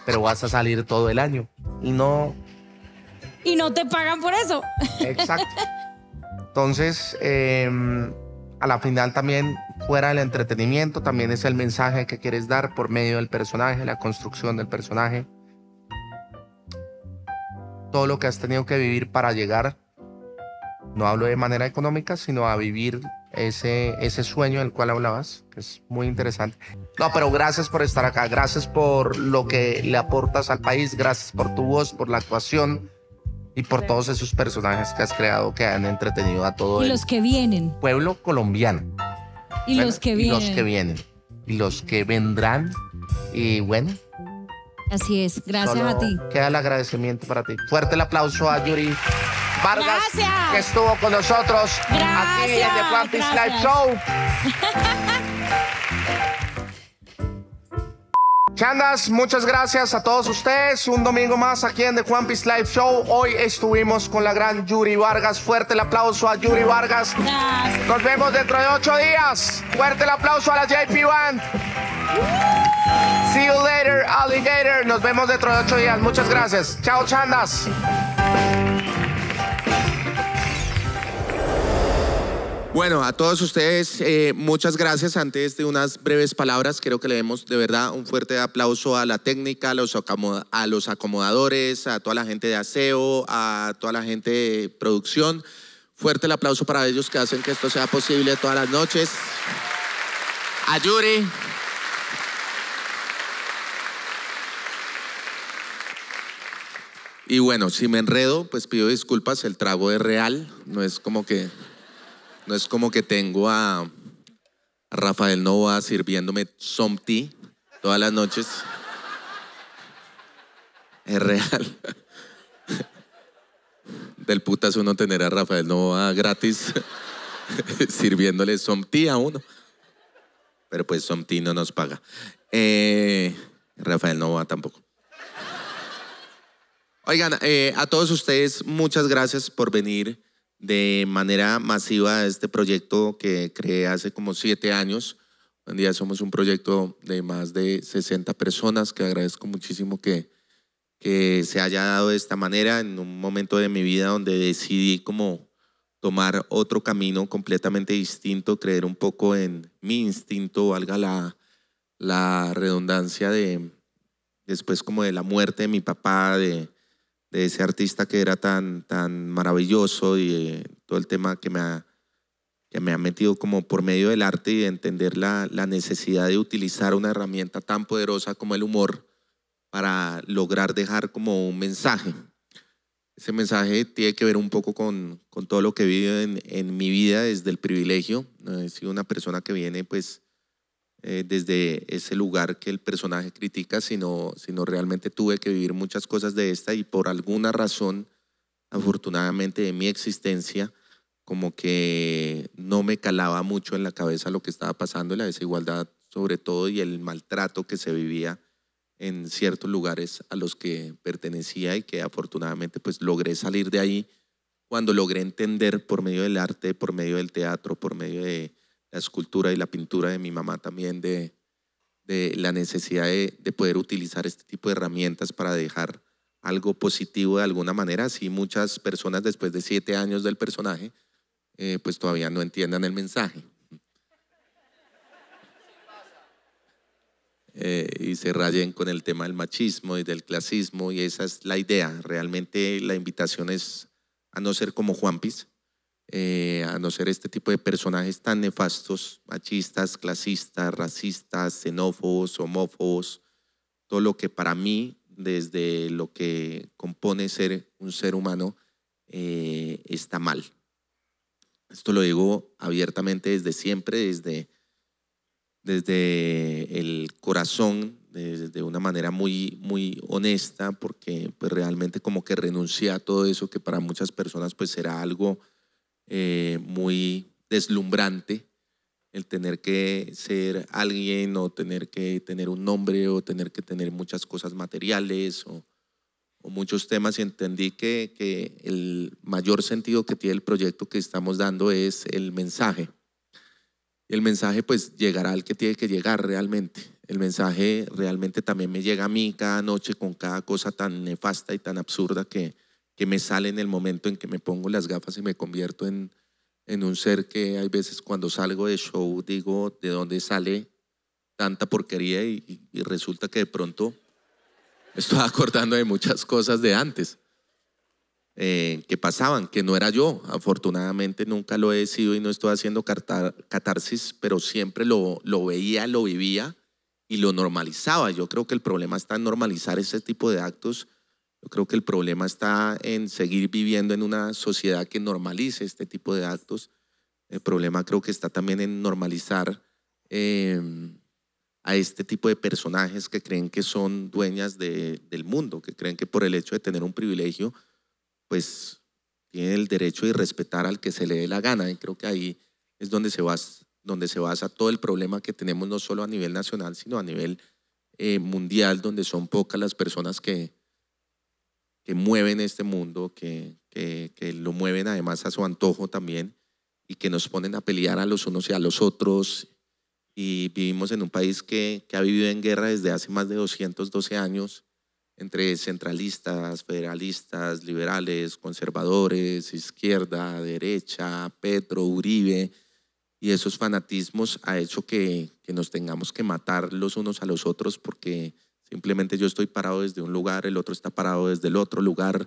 Pero vas a salir todo el año. Y no te pagan por eso. Exacto. Entonces, a la final también, fuera del entretenimiento, también es el mensaje que quieres dar por medio del personaje, la construcción del personaje. Todo lo que has tenido que vivir para llegar, no hablo de manera económica, sino a vivir ese sueño del cual hablabas, que es muy interesante. No, pero gracias por estar acá, gracias por lo que le aportas al país, gracias por tu voz, por la actuación. Y por todos esos personajes que has creado, que han entretenido a todo los que vienen. Pueblo colombiano. Y bueno, los que vienen. Y los que vienen. Y los que vendrán. Y bueno. Así es. Gracias a ti. Queda el agradecimiento para ti. Fuerte el aplauso a Yuri Vargas. Gracias. Que estuvo con nosotros. Gracias. Aquí en The Juanpis Live Show. Chandas, muchas gracias a todos ustedes. Un domingo más aquí en The Juanpis Live Show. Hoy estuvimos con la gran Yuri Vargas. Fuerte el aplauso a Yuri Vargas. Gracias. Nos vemos dentro de 8 días. Fuerte el aplauso a la JP Band. See you later, alligator. Nos vemos dentro de 8 días. Muchas gracias. Chao, chandas. Bueno, a todos ustedes, muchas gracias. Antes de unas breves palabras, creo que le demos de verdad un fuerte aplauso a la técnica, a los acomodadores, a toda la gente de aseo, a toda la gente de producción. Fuerte el aplauso para ellos que hacen que esto sea posible todas las noches. A Yuri. Y bueno, si me enredo, pues pido disculpas, el trago es real, no es como que tengo a Rafael Novoa sirviéndome some tea todas las noches. Es real. Del putas uno tener a Rafael Novoa gratis sirviéndole some tea a uno. Pero pues some tea no nos paga. Rafael Novoa tampoco. Oigan, a todos ustedes, muchas gracias por venir de manera masiva a este proyecto que creé hace como 7 años. Hoy en día somos un proyecto de más de 60 personas que agradezco muchísimo que se haya dado de esta manera en un momento de mi vida donde decidí como tomar otro camino completamente distinto, creer un poco en mi instinto, valga la redundancia, después como de la muerte de mi papá, de ese artista que era tan maravilloso y todo el tema que me ha metido como por medio del arte y de entender la necesidad de utilizar una herramienta tan poderosa como el humor para lograr dejar como un mensaje. Ese mensaje tiene que ver un poco con todo lo que he vivido en mi vida desde el privilegio. He sido una persona que viene pues desde ese lugar que el personaje critica, sino realmente tuve que vivir muchas cosas de esta y por alguna razón, afortunadamente, de mi existencia, como que no me calaba mucho en la cabeza lo que estaba pasando, la desigualdad sobre todo y el maltrato que se vivía en ciertos lugares a los que pertenecía y que afortunadamente pues logré salir de ahí cuando logré entender por medio del arte, por medio del teatro, por medio de la escultura y la pintura de mi mamá también, de la necesidad de poder utilizar este tipo de herramientas para dejar algo positivo de alguna manera. Así muchas personas después de 7 años del personaje, pues todavía no entiendan el mensaje. Y se rayen con el tema del machismo y del clasismo y esa es la idea. Realmente la invitación es a no ser como Juanpis, a no ser este tipo de personajes tan nefastos, machistas, clasistas, racistas, xenófobos, homófobos, todo lo que para mí, desde lo que compone ser un ser humano, está mal. Esto lo digo abiertamente desde siempre, desde el corazón, de una manera muy, muy honesta, porque pues, realmente como que renuncié a todo eso que para muchas personas pues, será algo muy deslumbrante, el tener que ser alguien o tener que tener un nombre o tener que tener muchas cosas materiales o o muchos temas, y entendí que el mayor sentido que tiene el proyecto que estamos dando es el mensaje. El mensaje pues llegará al que tiene que llegar realmente. El mensaje realmente también me llega a mí cada noche con cada cosa tan nefasta y tan absurda que me sale en el momento en que me pongo las gafas y me convierto en un ser que hay veces cuando salgo de show digo de dónde sale tanta porquería y resulta que de pronto me estoy acordando de muchas cosas de antes que pasaban, que no era yo. Afortunadamente nunca lo he sido y no estoy haciendo catarsis, pero siempre lo veía, lo vivía y lo normalizaba. Yo creo que el problema está en normalizar ese tipo de actos. Yo creo que el problema está en seguir viviendo en una sociedad que normalice este tipo de actos. El problema creo que está también en normalizar a este tipo de personajes que creen que son dueñas del mundo, que creen que por el hecho de tener un privilegio pues tiene el derecho de respetar al que se le dé la gana. Y creo que ahí es donde se basa todo el problema que tenemos, no solo a nivel nacional, sino a nivel mundial, donde son pocas las personas que mueven este mundo, que lo mueven además a su antojo también, y que nos ponen a pelear a los unos y a los otros. Y vivimos en un país que ha vivido en guerra desde hace más de 212 años, entre centralistas, federalistas, liberales, conservadores, izquierda, derecha, Petro, Uribe, y esos fanatismos ha hecho que nos tengamos que matar los unos a los otros, porque simplemente yo estoy parado desde un lugar, el otro está parado desde el otro lugar,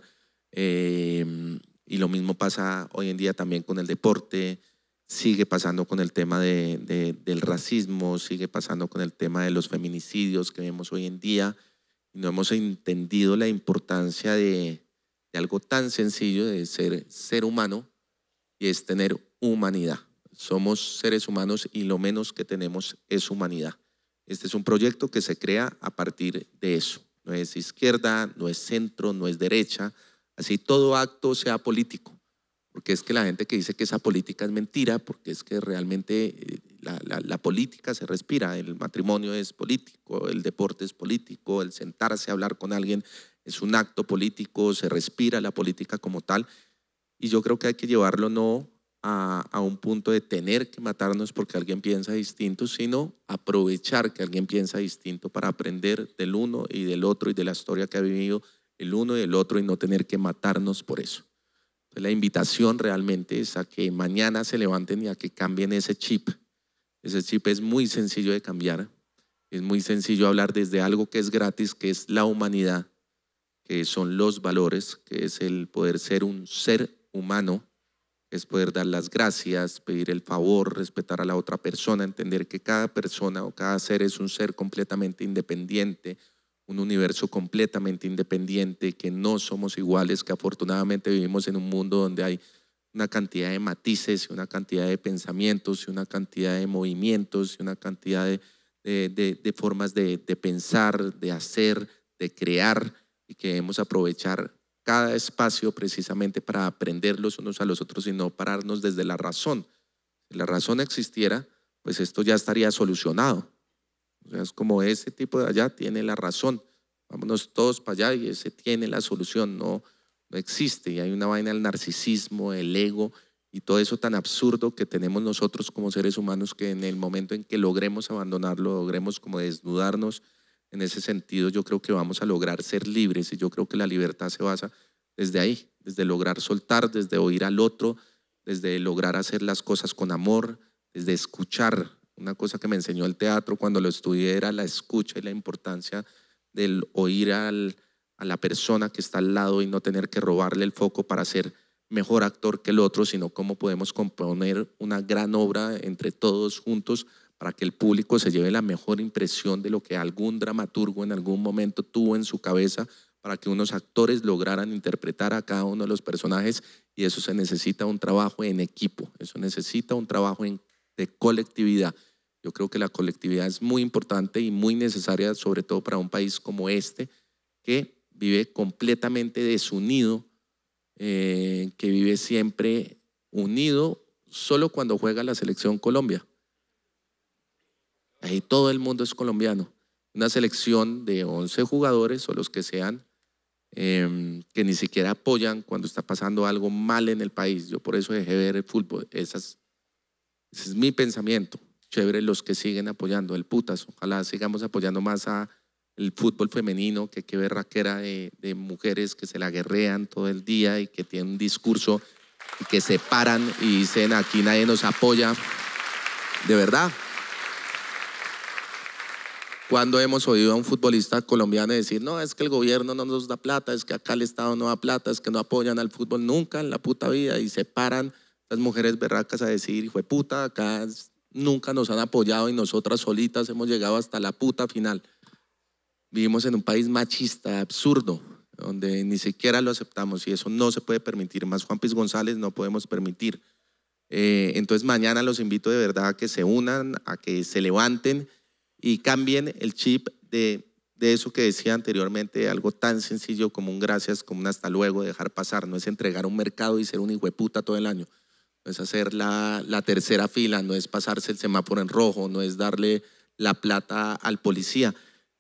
y lo mismo pasa hoy en día también con el deporte, sigue pasando con el tema del racismo, sigue pasando con el tema de los feminicidios que vemos hoy en día. No hemos entendido la importancia de algo tan sencillo de ser humano, y es tener humanidad. Somos seres humanos y lo menos que tenemos es humanidad. Este es un proyecto que se crea a partir de eso. No es izquierda, no es centro, no es derecha. Así todo acto sea político. Porque es que la gente que dice que esa política es mentira, porque es que realmente la política se respira, el matrimonio es político, el deporte es político, el sentarse a hablar con alguien es un acto político, se respira la política como tal. Y yo creo que hay que llevarlo no a un punto de tener que matarnos porque alguien piensa distinto, sino aprovechar que alguien piensa distinto para aprender del uno y del otro y de la historia que ha vivido el uno y el otro, y no tener que matarnos por eso. Entonces, la invitación realmente es a que mañana se levanten y a que cambien ese chip. Ese chip es muy sencillo de cambiar, es muy sencillo hablar desde algo que es gratis, que es la humanidad, que son los valores, que es el poder ser un ser humano, que es poder dar las gracias, pedir el favor, respetar a la otra persona, entender que cada persona o cada ser es un ser completamente independiente, un universo completamente independiente, que no somos iguales, que afortunadamente vivimos en un mundo donde hay una cantidad de matices, una cantidad de pensamientos, una cantidad de movimientos, una cantidad de formas de pensar, de hacer, de crear, y que debemos aprovechar cada espacio precisamente para aprender los unos a los otros y no pararnos desde la razón. Si la razón existiera, pues esto ya estaría solucionado. O sea, es como ese tipo de allá tiene la razón, vámonos todos para allá y ese tiene la solución, no existe. Y hay una vaina del narcisismo, el ego y todo eso tan absurdo que tenemos nosotros como seres humanos, que en el momento en que logremos abandonarlo, logremos como desnudarnos en ese sentido, yo creo que vamos a lograr ser libres. Y yo creo que la libertad se basa desde ahí, desde lograr soltar, desde oír al otro, desde lograr hacer las cosas con amor, desde escuchar. Una cosa que me enseñó el teatro cuando lo estudié era la escucha y la importancia del oír a la persona que está al lado y no tener que robarle el foco para ser mejor actor que el otro, sino cómo podemos componer una gran obra entre todos juntos para que el público se lleve la mejor impresión de lo que algún dramaturgo en algún momento tuvo en su cabeza para que unos actores lograran interpretar a cada uno de los personajes. Y eso se necesita un trabajo en equipo, eso necesita un trabajo de colectividad. Yo creo que la colectividad es muy importante y muy necesaria, sobre todo para un país como este, que vive completamente desunido, que vive siempre unido solo cuando juega la Selección Colombia. Ahí todo el mundo es colombiano. Una selección de 11 jugadores o los que sean, que ni siquiera apoyan cuando está pasando algo mal en el país. Yo por eso dejé ver el fútbol. Ese es mi pensamiento. Chévere los que siguen apoyando, el putazo. Ojalá sigamos apoyando más al fútbol femenino, que qué berraquera de mujeres que se la guerrean todo el día y que tienen un discurso y que se paran y dicen aquí nadie nos apoya. De verdad. ¿Cuándo hemos oído a un futbolista colombiano decir no, es que el gobierno no nos da plata, es que acá el Estado no da plata, es que no apoyan al fútbol? Nunca en la puta vida. Y se paran las mujeres berracas a decir, hijo de puta, acá nunca nos han apoyado y nosotras solitas hemos llegado hasta la puta final. Vivimos en un país machista, absurdo, donde ni siquiera lo aceptamos y eso no se puede permitir. Más Juanpis González no podemos permitir. Entonces mañana los invito de verdad a que se unan, a que se levanten y cambien el chip de eso que decía anteriormente, algo tan sencillo como un gracias, como un hasta luego, dejar pasar. No es entregar un mercado y ser un hijo de puta todo el año. No es hacer la tercera fila, no es pasarse el semáforo en rojo, no es darle la plata al policía.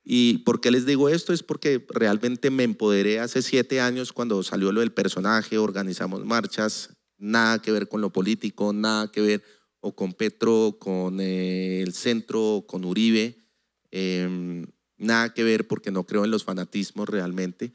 ¿Y por qué les digo esto? Es porque realmente me empoderé hace 7 años cuando salió lo del personaje, organizamos marchas, nada que ver con lo político, nada que ver o con Petro, con el centro, con Uribe, nada que ver porque no creo en los fanatismos realmente,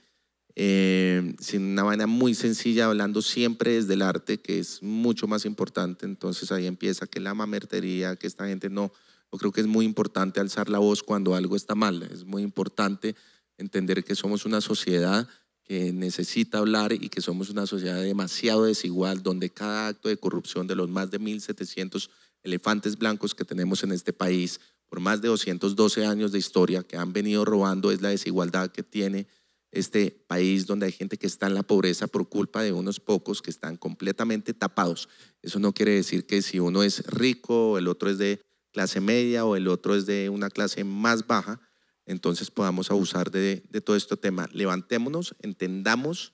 sino una vaina muy sencilla, hablando siempre desde el arte, que es mucho más importante. Entonces ahí empieza que la mamertería, que esta gente no... Yo creo que es muy importante alzar la voz cuando algo está mal, es muy importante entender que somos una sociedad que necesita hablar y que somos una sociedad demasiado desigual, donde cada acto de corrupción de los más de 1.700 elefantes blancos que tenemos en este país, por más de 212 años de historia que han venido robando, es la desigualdad que tiene este país, donde hay gente que está en la pobreza por culpa de unos pocos que están completamente tapados. Eso no quiere decir que si uno es rico, el otro es de clase media o el otro es de una clase más baja, entonces podamos abusar de todo este tema. Levantémonos, entendamos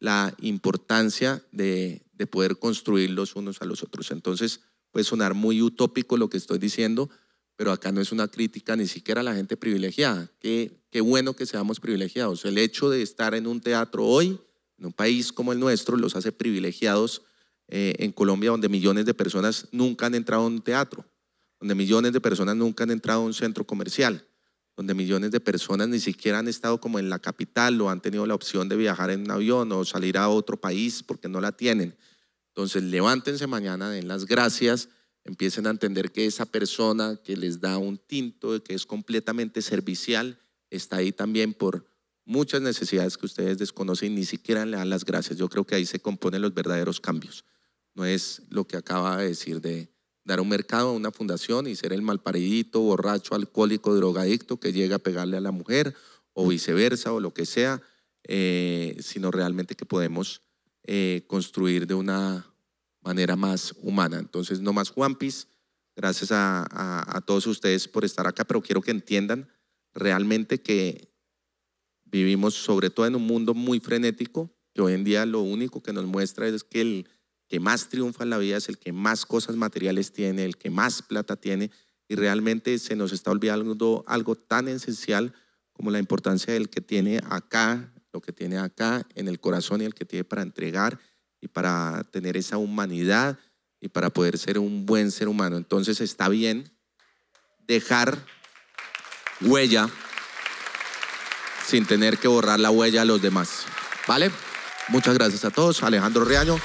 la importancia de poder construir los unos a los otros. Entonces puede sonar muy utópico lo que estoy diciendo, pero acá no es una crítica ni siquiera a la gente privilegiada. Qué bueno que seamos privilegiados. El hecho de estar en un teatro hoy, en un país como el nuestro, los hace privilegiados en Colombia, donde millones de personas nunca han entrado a un teatro, donde millones de personas nunca han entrado a un centro comercial, donde millones de personas ni siquiera han estado como en la capital o han tenido la opción de viajar en un avión o salir a otro país porque no la tienen. Entonces levántense mañana, den las gracias, empiecen a entender que esa persona que les da un tinto, que es completamente servicial, está ahí también por muchas necesidades que ustedes desconocen y ni siquiera le dan las gracias. Yo creo que ahí se componen los verdaderos cambios. No es lo que acaba de decir de dar un mercado a una fundación y ser el malparidito, borracho, alcohólico, drogadicto que llega a pegarle a la mujer o viceversa o lo que sea, sino realmente que podemos construir de una manera más humana. Entonces, no más Juanpis, gracias a todos ustedes por estar acá, pero quiero que entiendan realmente que vivimos sobre todo en un mundo muy frenético, que hoy en día lo único que nos muestra es que el que más triunfa en la vida es el que más cosas materiales tiene, el que más plata tiene, y realmente se nos está olvidando algo tan esencial como la importancia del que tiene acá, lo que tiene acá en el corazón y el que tiene para entregar y para tener esa humanidad y para poder ser un buen ser humano. Entonces está bien dejar huella sin tener que borrar la huella a los demás, ¿vale? Muchas gracias a todos. Alejandro Riaño.